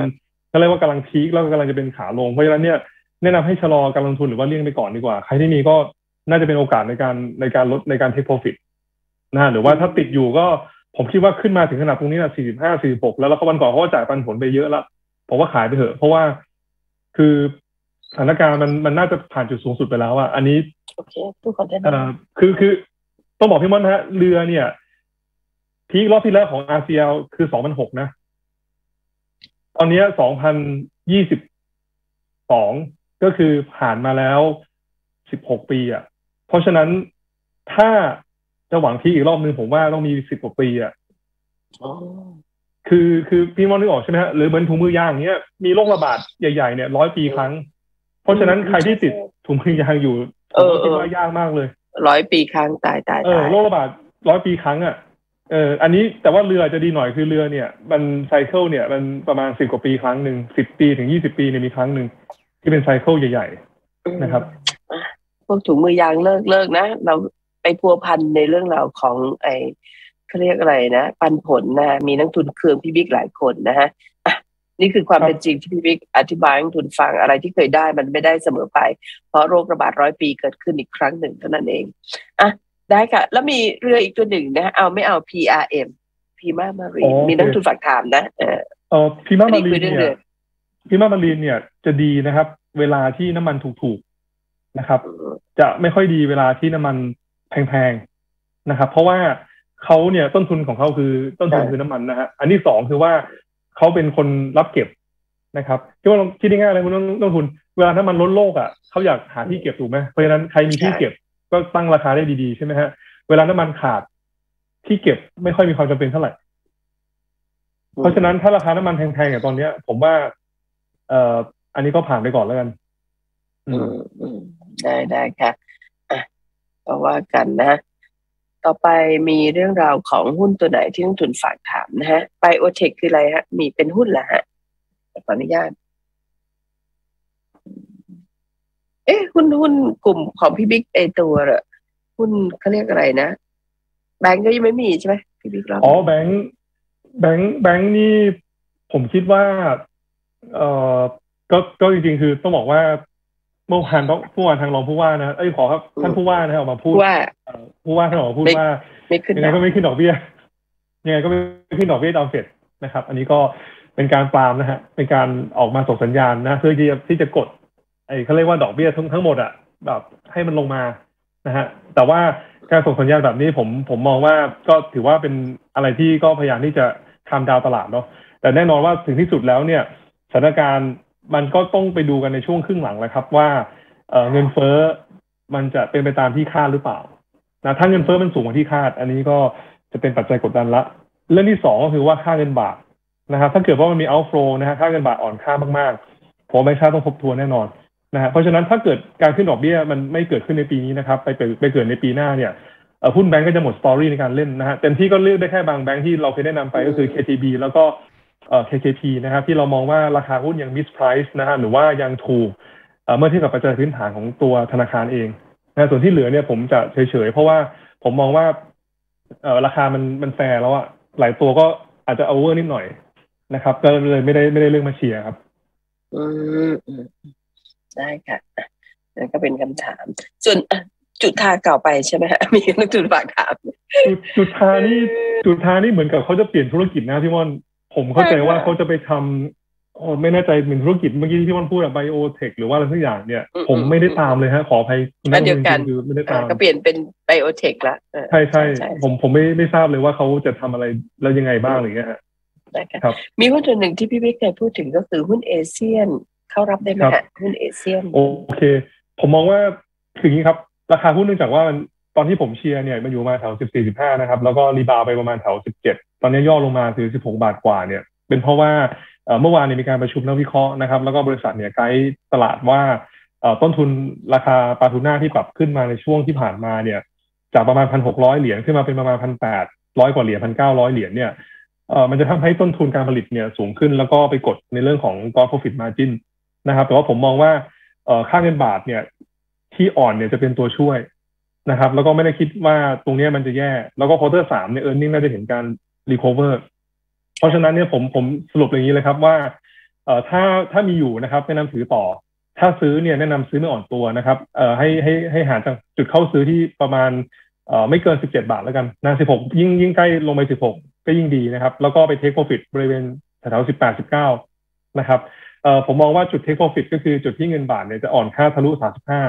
เขาเรียกว่ากำลังพีคแล้วก็กำลังจะเป็นขาลงเพราะฉะนั้นเนี่ยแนะนำให้ชะลอการลงทุนหรือว่าเลี่ยงไปก่อนดีกว่าใครที่มีก็น่าจะเป็นโอกาสในการในการลดในการ take profit นะฮะหรือว่าถ้าติดอยู่ก็ผมคิดว่าขึ้นมาถึงขนาดตรงนี้นะสี่สิบห้า สี่สิบหกแล้วแล้วก็วันก่อนเขาก็จ่ายปันผลไปเยอะละผมว่าขายไปเถอะเพราะว่าคือสถานการณ์มันมันน่าจะผ่านจุดสูงสุดไปแล้วอะอันนี้โอเคทุกคนได้นะคือคือต้องบอกพี่ม่อนฮะเรือเนี่ยพีครอบที่แล้วของ อาร์ ซี แอล คือ สองพันหก นะตอนนี้ สองพันยี่สิบสอง ก็คือผ่านมาแล้ว สิบหก ปีอะเพราะฉะนั้นถ้าจะหวังพีคอีกรอบนึงผมว่าต้องมี สิบ กว่าปีอะคือคือพี่มองนึกออกใช่ไหมฮะหรือเหมือนถุงมือยางเนี้ยมีโรคระบาดใหญ่ๆเนี่ยร้อยปีครั้งเพราะฉะนั้นใครที่ติดถุงมือยางอยู่เออคิดว่ายากมากเลยร้อยปีครั้งตายตายเออโรคระบาดร้อยปีครั้งอ่ะเอออันนี้แต่ว่าเรือจะดีหน่อยคือเรือเนี่ยมันไซเคิลเนี่ยมันประมาณสิบกว่าปีครั้งหนึ่งสิบปีถึงยี่สิบปีเนี่ยมีครั้งหนึ่งที่เป็นไซเคิลใหญ่ๆนะครับพวกถุงมือยางเลิกเลิกนะเราไปพัวพันในเรื่องราวของไอเขาเรียกอะไรนะปันผลนะมีนักทุนเคืองพี่บิ๊กหลายคนนะฮะนี่คือความเป็นจริงที่พี่บิ๊กอธิบายให้นักทุนฟังอะไรที่เคยได้มันไม่ได้เสมอไปเพราะโรคระบาดร้อยปีเกิดขึ้นอีกครั้งหนึ่งเท่านั้นเองอ่ะได้ค่ะแล้วมีเรืออีกตัวหนึ่งนะเอาไม่เอา พี อาร์ เอ็ม พีม่ามารีมีนักทุนฝากถามนะเออเออพีม่ามารีเนี่ยพีม่ามารีเนี่ยจะดีนะครับเวลาที่น้ำมันถูกๆนะครับจะไม่ค่อยดีเวลาที่น้ำมันแพงๆนะครับเพราะว่าเขาเนี่ยต้นทุนของเขาคือต้นทุนคือน้ำมันนะฮะอันที่สองคือว่าเขาเป็นคนรับเก็บนะครับที่ว่าคิดง่ายๆเลยคุณต้นทุนเวลาน้ำมันล้นโลกอ่ะเขาอยากหาที่เก็บถูกไหมเพราะฉะนั้นใครมีที่เก็บก็ตั้งราคาได้ดีๆใช่ไหมฮะเวลาน้ำมันขาดที่เก็บไม่ค่อยมีความจำเป็นเท่าไหร่เพราะฉะนั้นถ้าราคาน้ำมันแพงๆอย่างตอนเนี้ยผมว่าเอ่ออันนี้ก็ผ่านไปก่อนแล้วกันอืมได้ได้ค่ะอ่ะก็ว่ากันนะต่อไปมีเรื่องราวของหุ้นตัวไหนที่นักทุนฝากถามนะฮะไบโอเทคคืออะไรฮะมีเป็นหุ้นเหรอฮะขออนุญาตเอ๊ะหุ้นหุ้นกลุ่มของพี่บิ๊กไอตัวเหรอหุ้นเขาเรียกอะไรนะแบงก์ก็ยังไม่มีใช่ไหมพี่บิ๊กเราอ๋อแบงก์แบงก์แบงก์นี่ผมคิดว่าเออก็ก็จริงๆคือต้องบอกว่าเมื่อวานต้องผู้ว่าทางรองผู้ว่านะเอ้ยขอครับท่านผู้ว่านะออกมาพูดว่าผู้ว่าท่านออกมาพูดว่ายังไงก็ไม่ขึ้นดอกเบี้ยยังไงก็ไม่ขึ้นดอกเบี้ยตามเฟดนะครับอันนี้ก็เป็นการปรามนะฮะเป็นการออกมาส่งสัญญาณนะเพื่อที่จะที่จะกดไอ้เขาเรียกว่าดอกเบี้ยทั้งทั้งหมดอ่ะแบบให้มันลงมานะฮะแต่ว่าการส่งสัญญาณแบบนี้ผมผมมองว่าก็ถือว่าเป็นอะไรที่ก็พยายามที่จะทำดาวตลาดเนาะแต่แน่นอนว่าถึงที่สุดแล้วเนี่ยสถานการณ์มันก็ต้องไปดูกันในช่วงครึ่งหลังแล้วครับว่าเงินเฟ้อมันจะเป็นไปตามที่คาดหรือเปล่านะถ้าเงินเฟ้อมันสูงกว่าที่คาดอันนี้ก็จะเป็นปัจจัยกดดันละเรื่องที่สองก็คือว่าค่าเงินบาทนะครับถ้าเกิดว่ามันมี outflow นะฮะค่าเงินบาทอ่อนค่ามากๆผมไม่คาดต้องทบทวนแน่นอนนะฮะเพราะฉะนั้นถ้าเกิดการขึ้นดอกเบี้ยมันไม่เกิดขึ้นในปีนี้นะครับไปเกิดไปเกิดในปีหน้าเนี่ยหุ้นแบงก์ก็จะหมดสตอรี่ในการเล่นนะฮะเต็มที่ก็เลือกได้แค่บางแบงก์ที่เราเคยแนะนำไปก็คือ เค ที บี แล้วก็ เค เค พี นะครับที่เรามองว่าราคาหุ้นยัง misprice นะฮะหรือว่ายังถูกเมื่อเทียบกับปัจจัยพื้นฐานของตัวธนาคารเองนะส่วนที่เหลือเนี่ยผมจะเฉยๆเพราะว่าผมมองว่าราคามันมันแฟร์แล้วอะหลายตัวก็อาจจะ over นิดหน่อยนะครับก็เลยไม่ได้ไม่ได้เรื่องมาเชียร์ครับอืมได้ค่ะนั่นก็เป็นคำถามส่วนจุดทาเก่าไปใช่ไหมฮะมีนักจุดฝากถามจุดทานี่จุดทานี่เหมือนกับเขาจะเปลี่ยนธุรกิจนะพี่ม่อนผมเข้าใจว่าเขาจะไปทำโอ้ไม่แน่ใจเหมือนธุรกิจเมื่อกี้ที่พี่ม่อนพูดอะไบโอเทคหรือว่าอะไรสักอย่างเนี่ยผมไม่ได้ตามเลยฮะขออภัยนั่นเดียวกันคือไม่ได้ตามก็เปลี่ยนเป็นไบโอเทคละใช่ใช่ผมผมไม่ไม่ทราบเลยว่าเขาจะทำอะไรแล้วยังไงบ้างอะไรเงี้ยครับมีหุ้นตัวหนึ่งที่พี่วิกเคยพูดถึงก็คือหุ้นเอเชียนเข้ารับได้ไหมฮะหุ้นเอเชียนโอเคผมมองว่าคืออย่างนี้ครับราคาหุ้นเนื่องจากว่าตอนที่ผมเชียร์เนี่ยมันอยู่มาแถว สิบสี่ สิบห้า นะครับแล้วก็รีบาวไปประมาณแถว สิบเจ็ด ตอนนี้ย่อลงมาถึง สิบหก บาทกว่าเนี่ยเป็นเพราะว่าเมื่อวานเนี่ยมีการประชุมนักวิเคราะห์นะครับแล้วก็บริษัทเนี่ยไกด์ตลาดว่าต้นทุนราคาปลาทูน่าที่ปรับขึ้นมาในช่วงที่ผ่านมาเนี่ยจากประมาณ หนึ่งพันหกร้อย เหรียญขึ้นมาเป็นประมาณ หนึ่งพันแปดร้อย กว่าเหรียญ หนึ่งพันเก้าร้อย เหรียญเนี่ยมันจะทำให้ต้นทุนการผลิตเนี่ยสูงขึ้นแล้วก็ไปกดในเรื่องของ gross profit margin นะครับแต่ว่าผมมองว่าค่าเงินบาทเนี่ยที่อ่อนเนี่ยจะเป็นตัวช่วยนะครับแล้วก็ไม่ได้คิดว่าตรงนี้มันจะแย่แล้วก็ควอเตอร์สามเนี่ย earning น่าจะเห็นการ recover เพราะฉะนั้นเนี่ยผมผมสรุปอย่างนี้เลยครับว่าเอ่อถ้าถ้ามีอยู่นะครับแนะนำถือต่อถ้าซื้อเนี่ยแนะนำซื้อไม่อ่อนตัวนะครับเอ่อให้ให้ให้หาจุดเข้าซื้อที่ประมาณเอ่อไม่เกินสิบเจ็ดบาทแล้วกันนะสิบหกยิ่งยิ่งใกล้ลงไปสิบหกก็ยิ่งดีนะครับแล้วก็ไป take profit บริเวณแถวสิบแปดสิบเก้านะครับเอ่อผมมองว่าจุด take profit ก็คือจุดที่เงินบาทเนี่ยจะอ่อนค่าทะลุสามสิบห้า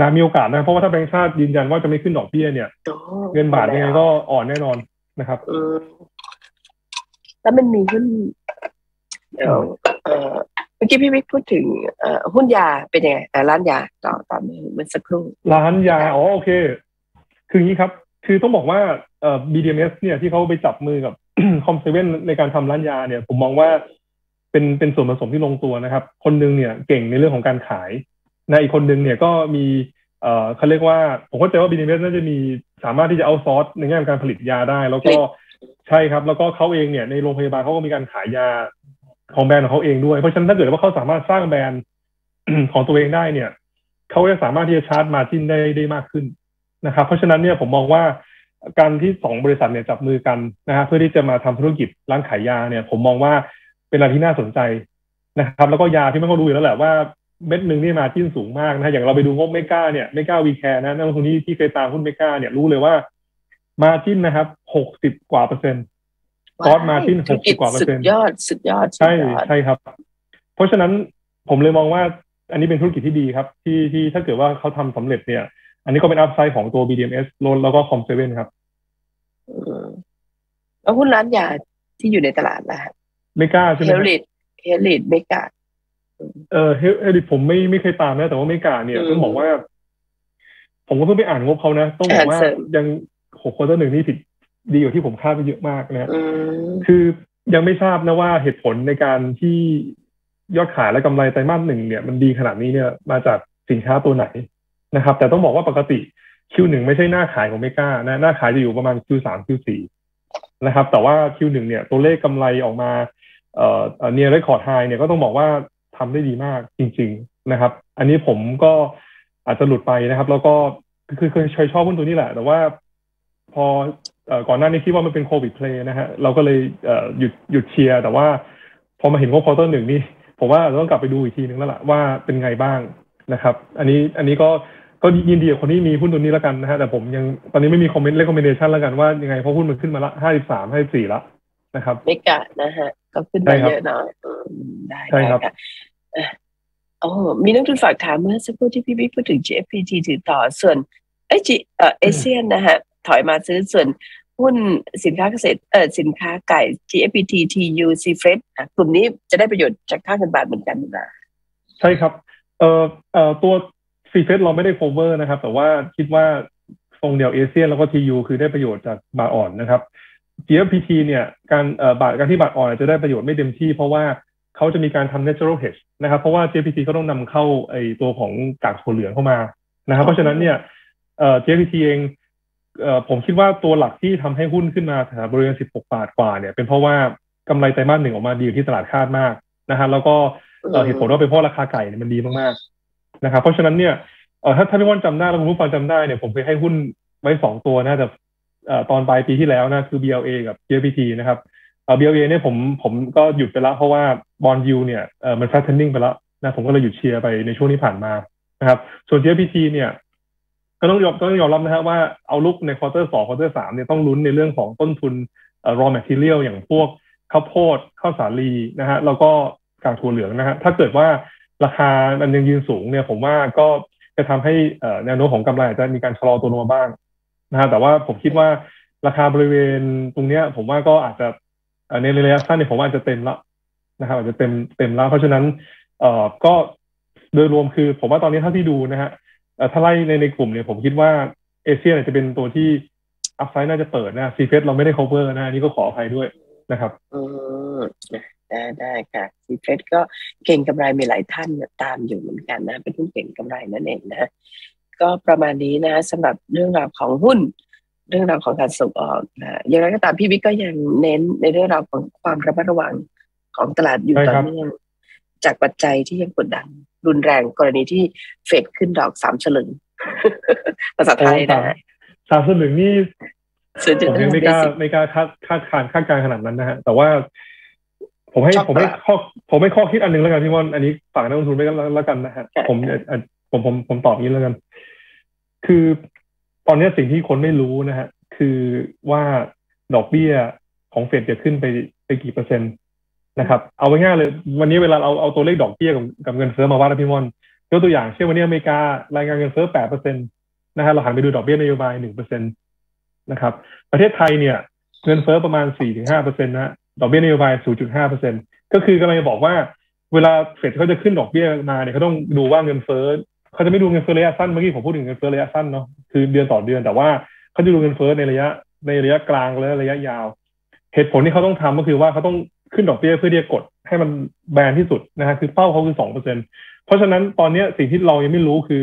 นะมีโอกาสนะเพราะว่าถ้าแบงก์ชาติยืนยันว่าจะไม่ขึ้นดอกเบี้ยเนี่ยเงินบาทยังไงก็อ่อนแน่นอนนะครับเออแล้วมันมีหุ้นเดี๋ยวเอ่อเมื่อกี้พี่วิกพูดถึงเอ่อหุ้นยาเป็นยังไงอ่าร้านยาต่อตอนนี้มันสักครู่ร้านยาอ๋อโอเคคืออย่างนี้ครับคือต้องบอกว่าเอ่อ บี ดี เอ็ม เอส เนี่ยที่เขาไปจับมือกับ คอมเซเว่นในการทำร้านยาเนี่ยผมมองว่าเป็นเป็นส่วนผสมที่ลงตัวนะครับคนนึงเนี่ยเก่งในเรื่องของการขายในอีกคนหนึ่งเนี่ยก็มีเอ่อเขาเรียกว่าผมเข้าใจว่าบีดีเอสน่าจะมีสามารถที่จะเอาซอสในแง่การผลิตยาได้แล้วก็ใช่ครับแล้วก็เขาเองเนี่ยในโรงพยาบาลเขาก็มีการขายยาของแบรนด์ของเขาเองด้วยเพราะฉะนั้นถ้าเกิดว่าเขาสามารถสร้างแบรนด์ ของตัวเองได้เนี่ยเขาจะสามารถที่จะชาร์จมาร์จิ้นได้ได้มากขึ้นนะครับเพราะฉะนั้นเนี่ยผมมองว่าการที่สองบริษัทเนี่ยจับมือกันนะฮะเพื่อที่จะมาทำธุรกิจร้านขายยาเนี่ยผมมองว่าเป็นอะไรที่น่าสนใจนะครับแล้วก็ยาที่มันก็รู้อยู่แล้วแหละว่าเม็ดหนึ่งนี่มาจิ้นสูงมากนะอย่างเราไปดูงบเมก้าเนี่ยเมก้าวีแคร์นะนักลงทุนที่ที่เคยตามหุ้นเมก้าเนี่ยรู้เลยว่ามาจิ้นนะครับหกสิบกว่าเปอร์เซ็นต์ซอสมาจิ้นหกสิบกว่าเปอร์เซ็นต์สุดยอดสุดยอดใช่ใช่ครับเพราะฉะนั้นผมเลยมองว่าอันนี้เป็นธุรกิจที่ดีครับที่ที่ถ้าเกิดว่าเขาทำสำเร็จเนี่ยอันนี้ก็เป็นอัพไซด์ของตัว บี ดี เอ็ม เอส แล้วก็คอมเซเว่นครับแล้วหุ้นร้านยาที่อยู่ในตลาดล่ะเมก้าใช่ไหมเฮลิทเฮลิทเมก้าเออเฮลิผมไม่ไม่เคยตามนะแต่ว่าไม่กล้าเนี่ยต้องบอกว่าผมก็เพิ่งไปอ่านงบเขานะต้องบอกว่ายังหกคนตัวหนึ่งนี่ผิดดีกว่าที่ผมคาดไปเยอะมากนะคือยังไม่ทราบนะว่าเหตุผลในการที่ยอดขายและกำไรไตรมาสหนึ่งเนี่ยมันดีขนาดนี้เนี่ยมาจากสินค้าตัวไหนนะครับแต่ต้องบอกว่าปกติ คิว หนึ่ง ไม่ใช่หน้าขายของเมก้านะหน้าขายจะอยู่ประมาณ คิว สาม คิว สี่ นะครับแต่ว่า คิว หนึ่ง เนี่ยตัวเลขกำไรออกมาเอ่อเนียร์เรคคอร์ดไฮเนี่ยก็ต้องบอกว่าทำได้ดีมากจริงๆนะครับอันนี้ผมก็อาจจะหลุดไปนะครับแล้วก็คือเคยชอบชอบหุ้นตัวนี้แหละแต่ว่าพอก่อนหน้านี้คิดว่ามันเป็นโควิดเพลย์นะฮะเราก็เลยหยุดหยุดเชียร์แต่ว่าพอมาเห็นงบควอเตอร์หนึ่งนี่ผมว่าเราต้องกลับไปดูอีกทีนึงแล้วล่ะว่าเป็นไงบ้างนะครับอันนี้อันนี้ก็ก็ยินดีกับคนที่มีหุ้นตัวนี้แล้วกันนะฮะแต่ผมยังตอนนี้ไม่มีคอมเมนต์เลคคอมเมนเดชันแล้วกันว่ายังไงเพราะหุ้นมันขึ้นมาละห้าสิบสามห้าสิบสี่ละนะครับไม่กะนะฮะก็ขึ้นมาเยอะหน่อยได้ใช่ครับอ๋อมีนักทุนฝากถามเมื่อสักครู่ที่พี่บิ๊กพูดถึง จี เอฟ พี ที ถือต่อส่วนเอจีเอเอเชียนนะฮะถอยมาซื้อส่วนหุ้นสินค้าเกษตรเออสินค้าไก่ จี เอฟ พี ที ที ยู ซี เฟรช กลุ่มนี้จะได้ประโยชน์จากค่าเงินบาทเหมือนกันนะใช่ครับเอ่อเอ่อตัว ซี เฟรช เราไม่ได้ cover นะครับแต่ว่าคิดว่าตรงเดียวเอเชียนแล้วก็ ที ยู คือได้ประโยชน์จากบาทอ่อนนะครับจี เอฟ พี ที เนี่ยการเอ่อบาทการที่บาทอ่อนจะได้ประโยชน์ไม่เต็มที่เพราะว่าเขาจะมีการทำ natural hedge นะครับเพราะว่า จี เอฟ พี ที เขาต้องนำเข้าไอตัวของกากถั่วเหลืองเข้ามานะครับเพราะฉะนั้นเนี่ยเอ่อ จี เอฟ พี ที เองเอ่อผมคิดว่าตัวหลักที่ทำให้หุ้นขึ้นมาแถวบริเวณสิบหกบาทกว่าเนี่ยเป็นเพราะว่า กำไรไตรมาสหนึ่งออกมาดีอยู่ที่ตลาดคาดมากนะฮะแล้วก็เหตุผลว่าเป็นเพราะราคาไก่มันดีมากๆนะครับเพราะฉะนั้นเนี่ยถ้าท่านผู้ว่าจำได้แล้วคุณผู้ฟังจำได้เนี่ยผมเคยให้หุ้นไว้สองตัวนะแต่ตอนปลายปีที่แล้วนะคือ บี แอล เอ กับ จี พี ที นะครับเอ่อ บี แอล เอ เนี่ยผมผมก็หยุดไปละเพราะว่าบอนด์ยิลด์เนี่ยเอ่อมันแฟลตเทนนิ่งไปแล้วนะผมก็เลยหยุดเชียร์ไปในช่วงที่ผ่านมานะครับส่วน จี พี ที เนี่ยก็ต้องยอมต้องยอมรับนะฮะว่าเอาลุกในควอเตอร์สองควอเตอร์สามเนี่ยต้องลุ้นในเรื่องของต้นทุนเอ่อ raw material อย่างพวกข้าวโพดข้าวสาลีนะฮะแล้วก็กากถั่วเหลืองนะฮะถ้าเกิดว่าราคามันยังยืนสูงเนี่ยผมว่าก็จะทำให้แนวโน้มของกำไรอาจจะมีการชะลอตัวลงมาบ้างนะฮะแต่ว่าผมคิดว่าราคาบริเวณตรงเนี้ยผมว่าก็อาจจะในระยะสั้นเนี่ยผมว่าจะเต็มละนะครับอาจจะเต็มเต็มละเพราะฉะนั้นเอ่อก็โดยรวมคือผมว่าตอนนี้เท่าที่ดูนะฮะถ้าไล่ในในกลุ่มเนี่ยผมคิดว่าเอเชียเนี่ยจะเป็นตัวที่อัพไซด์น่าจะเปิดนะซีเฟสเราไม่ได้ cover นะอันนี้ก็ขออภัยด้วยนะครับเออได้ได้ค่ะซีเฟสก็เก่งกำไรมีหลายท่านตามอยู่เหมือนกันนะเป็นหุ้นเก่งกำไรนั่นเองนะก็ประมาณนี้นะสำหรับเรื่องราวของหุ้นเรื่องราวของการส่งออกนะอย่างไรก็ตามพี่บิ๊กก็ยังเน้นในเรื่องราวของความระมัดระวังของตลาดอยู่ต่อเนื่องจากปัจจัยที่ยังกดดันรุนแรงกรณีที่เฟดขึ้นดอกสามสลึงภาษาไทยนะสามสลึงนี่ผมยังไม่กล้าไม่กล้าคาดคาดการณ์คาดการณ์ขนาดนั้นนะฮะแต่ว่าผมให้ผมให้ข้อผมให้ข้อคิดอันนึงแล้วกันพี่ม่อนอันนี้ฝากนักลงทุนไว้แล้วกันนะฮะผมผมผมผมตอบงี้แล้วกันคือตอนนี้สิ่งที่คนไม่รู้นะฮะคือว่าดอกเบี้ยของเฟดจะขึ้นไปไปกี่เปอร์เซ็นต์นะครับเอาง่ายๆเลยวันนี้เวลาเอาเอาตัวเลขดอกเบี้ยกับกับเงินเฟ้อมาวัดนะพี่มอนยกตัวอย่างเช่นวันนี้อเมริการายงานเงินเฟ้อ แปดเปอร์เซ็นต์ นะฮะเราหันไปดูดอกเบี้ยนโยบาย หนึ่งเปอร์เซ็นต์ นะครับประเทศไทยเนี่ยเงินเฟ้อประมาณ สี่ถึงห้าเปอร์เซ็นต์ นะดอกเบี้ยนโยบาย ศูนย์จุดห้าเปอร์เซ็นต์ ก็คือกำลังจะบอกว่าเวลาเฟดเขาจะขึ้นดอกเบี้ยมาเนี่ยเขาต้องดูว่าเงินเฟ้อเขาจะไม่ดูเงินเฟ้อระยะสั้นเมื่อกี้ผมพูดถึงเงินเฟ้อระยะสั้นเนาะคือเดือนต่อเดือนแต่ว่าเขาจะดูเงินเฟ้อในระยะในระยะกลางและระยะยาวเหตุผลที่เขาต้องทำก็คือว่าเขาต้องขึ้นดอกเบี้ยเพื่อที่จะกดให้มันแบนที่สุดนะฮะคือเป้าเขาคือ สองเปอร์เซ็นต์ เพราะฉะนั้นตอนนี้สิ่งที่เรายังไม่รู้คือ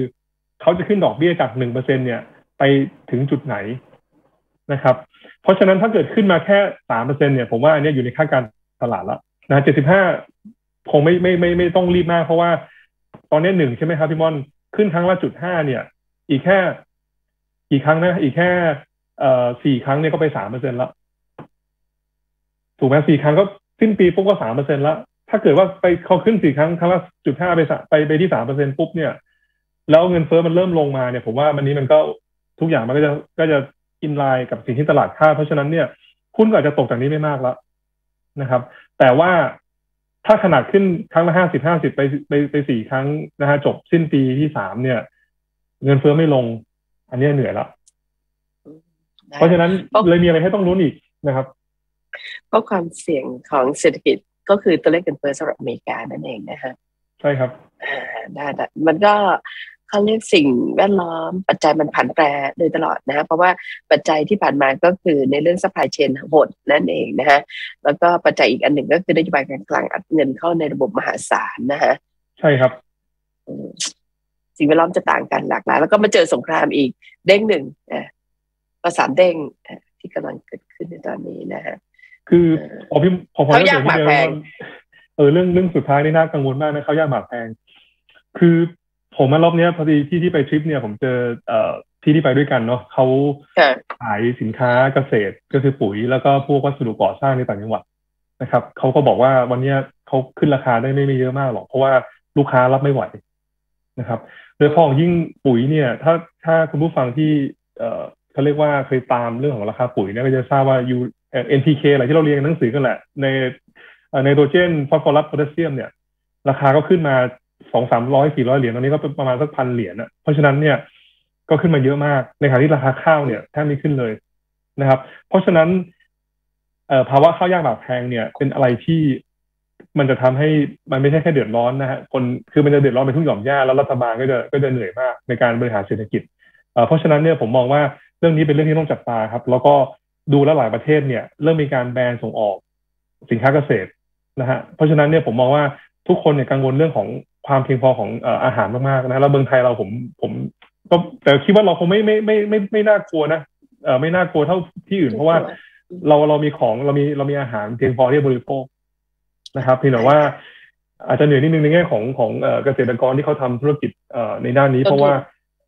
เขาจะขึ้นดอกเบี้ยจาก หนึ่งเปอร์เซ็นต์ เนี่ยไปถึงจุดไหนนะครับเพราะฉะนั้นถ้าเกิดขึ้นมาแค่ สามเปอร์เซ็นต์ เนี่ยผมว่าอันนี้อยู่ในค่าการตลาดละนะเจ็ดสิบห้าคงไม่ไม่ไม่ไม่ต้องรีบมากเพราะว่าตอนนี้หนึ่งใช่ไหมครับพี่ม่อนขึ้นครั้งละ ศูนย์จุดห้า เนี่ยอีกแค่กี่ครั้งนะอีกแค่เอ่อสี่ครั้งเนี่ยก็ไป สามเปอร์เซ็นต์ ละถูกไหมสี่ครั้งก็สิ้นปีปุ๊บก็ สามเปอร์เซ็นต์ ละถ้าเกิดว่าไปเขาขึ้นสี่ครั้งครั้งละ ศูนย์จุดห้า ไปไปไปที่ สามเปอร์เซ็นต์ ปุ๊บเนี่ยแล้วเงินเฟ้อมันเริ่มลงมาเนี่ยผมว่ามันนี้มันก็ทุกอย่างมันก็จะก็จะอินไลน์กับสิ่งที่ตลาดคาดเพราะฉะนั้นเนี่ยหุ้นก็อาจจะตกจากนี้ไม่มากละนะครับแต่ว่าถ้าขนาดขึ้นครั้งละห้าสิบห้าสิบไปไปไปสี่ครั้งนะฮะจบสิ้นปีที่สามเนี่ยเงินเฟ้อไม่ลงอันนี้เหนื่อยละเพราะฉะนั้นเลยมีอะไรให้ต้องลุ้นอีกนะครับเพราะความเสี่ยงของเศรษฐกิจก็คือตัวเลขเงินเฟ้อสำหรับอเมริกานั่นเองนะฮะใช่ครับอ่าได้แต่มันก็เขาเรียกสิ่งแวดล้อมปัจจัยมันผันแปรโดยตลอดนะฮะเพราะว่าปัจจัยที่ผ่านมาก็คือในเรื่อง supply chain หดนั่นเองนะฮะแล้วก็ปัจจัยอีกอันหนึ่งก็คือนโยบายการคลังอัดเงินเข้าในระบบมหาศาลนะฮะใช่ครับสิ่งแวดล้อมจะต่างกันหลากหลายแล้วก็มาเจอสงครามอีกเด้งหนึ่งนะประสานเด้งที่กำลังเกิดขึ้นในตอนนี้นะฮะคือพอพี่พอพอเขายากหมากแพงเออเรื่องเรื่องสุดท้ายนี่น่ากังวลมากนะเขายากหมากแพงคือผมมารอบนี้พอดีที่ที่ไปทริปเนี่ยผมเจอเอ่อที่ที่ไปด้วยกันเนาะเขาขายสินค้าเกษตรก็คือปุ๋ยแล้วก็พวกวัสดุก่อสร้างในต่างจังหวัดนะครับเขาก็บอกว่าวันนี้เขาขึ้นราคาได้ไม่ไม่เยอะมากหรอกเพราะว่าลูกค้ารับไม่ไหวนะครับโดยเฉพาะยิ่งปุ๋ยเนี่ยถ้าถ้าคุณผู้ฟังที่เอ่อเขาเรียกว่าเคยตามเรื่องของราคาปุ๋ยเนี่ยก็จะทราบว่ายูเอ็นพีเคอะไรที่เราเรียนในหนังสือกันแหละในไนโตรเจนฟอสฟอรัสโพแทสเซียมเนี่ยราคาก็ขึ้นมาสองสามร้อยสี่ร้อยเหรียญตอนนี้ก็ประมาณสักพันเหรียญนะเพราะฉะนั้นเนี่ยก็ขึ้นมาเยอะมากในขณะที่ราคาข้าวเนี่ยแทบไม่ขึ้นเลยนะครับเพราะฉะนั้นภาวะข้าวยากหมากแพงเนี่ยเป็นอะไรที่มันจะทำให้มันไม่ใช่แค่เดือดร้อนนะฮะคนคือมันจะเดือดร้อนไปทุกหย่อมหญ้าแล้วรัฐบาลก็จะก็จะเหนื่อยมากในการบริหารเศรษฐกิจเพราะฉะนั้นเนี่ยผมมองว่าเรื่องนี้เป็นเรื่องที่ต้องจับตาครับแล้วก็ดูแลหลายประเทศเนี่ยเริ่มมีการแบนส่งออกสินค้าเกษตรนะฮะเพราะฉะนั้นเนี่ยผมมองว่าทุกคนเนี่ยกังวลเรื่องของความเพียงพอของอาหารมากๆนะแล้วเมืองไทยเราผมผมก็แต่คิดว่าเราคงไม่ไม่ไม่ไม่ไม่น่ากลัวนะไม่น่ากลัวเท่าที่อื่นเพราะว่า เราเรามีของเรามีเรามีอาหารเพียงพอที่บริโภคนะครับเพียงแต่ว่าอาจจะเหนื่อยนิดนึงในแง่ของของเกษตรกรที่เขาทำธุรกิจในด้านนี้เพราะว่า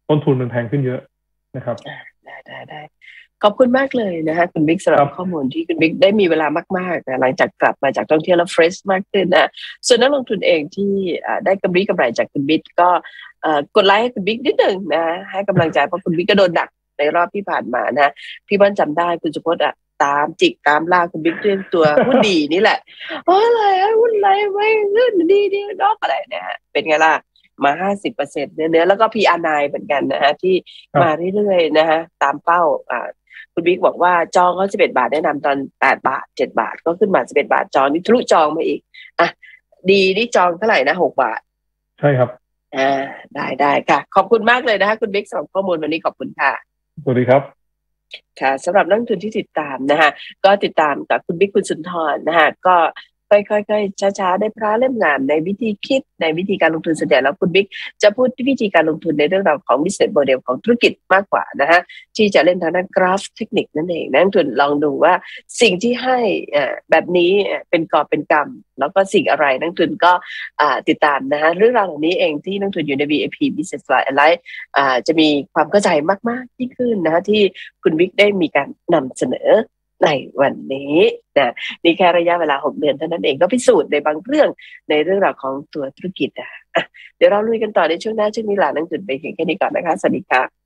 ต้นทุนมันแพงขึ้นเยอะนะครับได้ได้ได้ขอบคุณมากเลยนะคะคุณบิ๊กสำหรับข้อมูลที่คุณบิ๊กได้มีเวลามากๆนะหลังจากกลับมาจากท่องเที่ยวแล้วเฟรชมากขึ้นนะส่วนนักลงทุนเองที่ได้กำไรกำไรจากคุณบิ๊กก็กดไลค์ให้คุณบิ๊กนิดหนึ่งนะให้กำลังใจเพราะคุณบิ๊กก็โดนหนักในรอบที่ผ่านมานะพี่บ้านจำได้คุณสุพจน์อะตามจิกตามล่าคุณบิ๊กเรื่องตัวหุ้นดีนี่แหละโอ้อะไรหุ้นอะไรไม่หุ้นดีดีดอกอะไรนะฮะเป็นไงล่ะมา ห้าสิบเปอร์เซ็นต์ เนื้อแล้วก็ พี อาร์ ไนน์ เหมือนกันนะฮะที่มาเรื่อยๆนะฮะตามเป้าอ่าคุณบิ๊กบอกว่าจองเขาสิบเอ็ดบาทแนะนำตอนแปดบาทเจ็ดบาทก็ขึ้นมาสิบเอ็ดบาทจองนี่ทะลุจองมาอีกอ่ะดีนี่จองเท่าไหร่นะหกบาทใช่ครับอ่าได้ได้ค่ะขอบคุณมากเลยนะคะคุณบิ๊กสำหรับข้อมูลวันนี้ขอบคุณค่ะสวัสดีครับค่ะสำหรับนักลงทุนที่ติดตามนะคะก็ติดตามกับคุณบิ๊กคุณสุนทรนะคะก็ค่อยๆช้าๆได้พระเล่มงามในวิธีคิดในวิธีการลงทุนส่วนใหญ่แล้วคุณบิ๊กจะพูดวิธีการลงทุนในเรื่องราวของ business model ของธุรกิจมากกว่านะฮะที่จะเล่นทางด้านกราฟเทคนิคนั่นเองนักลงทุนลองดูว่าสิ่งที่ให้แบบนี้เป็นกอบเป็นกำแล้วก็สิ่งอะไรนักลงทุนก็ติดตามนะฮะเรื่องราวเหล่านี้เองที่นักลงทุนอยู่ใน วี ไอ พี Business Line Alliance จะมีความเข้าใจมากๆยิ่งขึ้นนะฮะที่คุณบิ๊กได้มีการนำเสนอในวันนี้นะนี่แค่ระยะเวลาหกเดือนเท่านั้นเองก็พิสูจน์ในบางเรื่องในเรื่องราวของตัวธุรกิจอ่ะเดี๋ยวเราลุยกันต่อในช่วงหน้าช่วงนี้ลานักลงทุนไปเพียงแค่นี้ก่อนนะคะสวัสดีค่ะ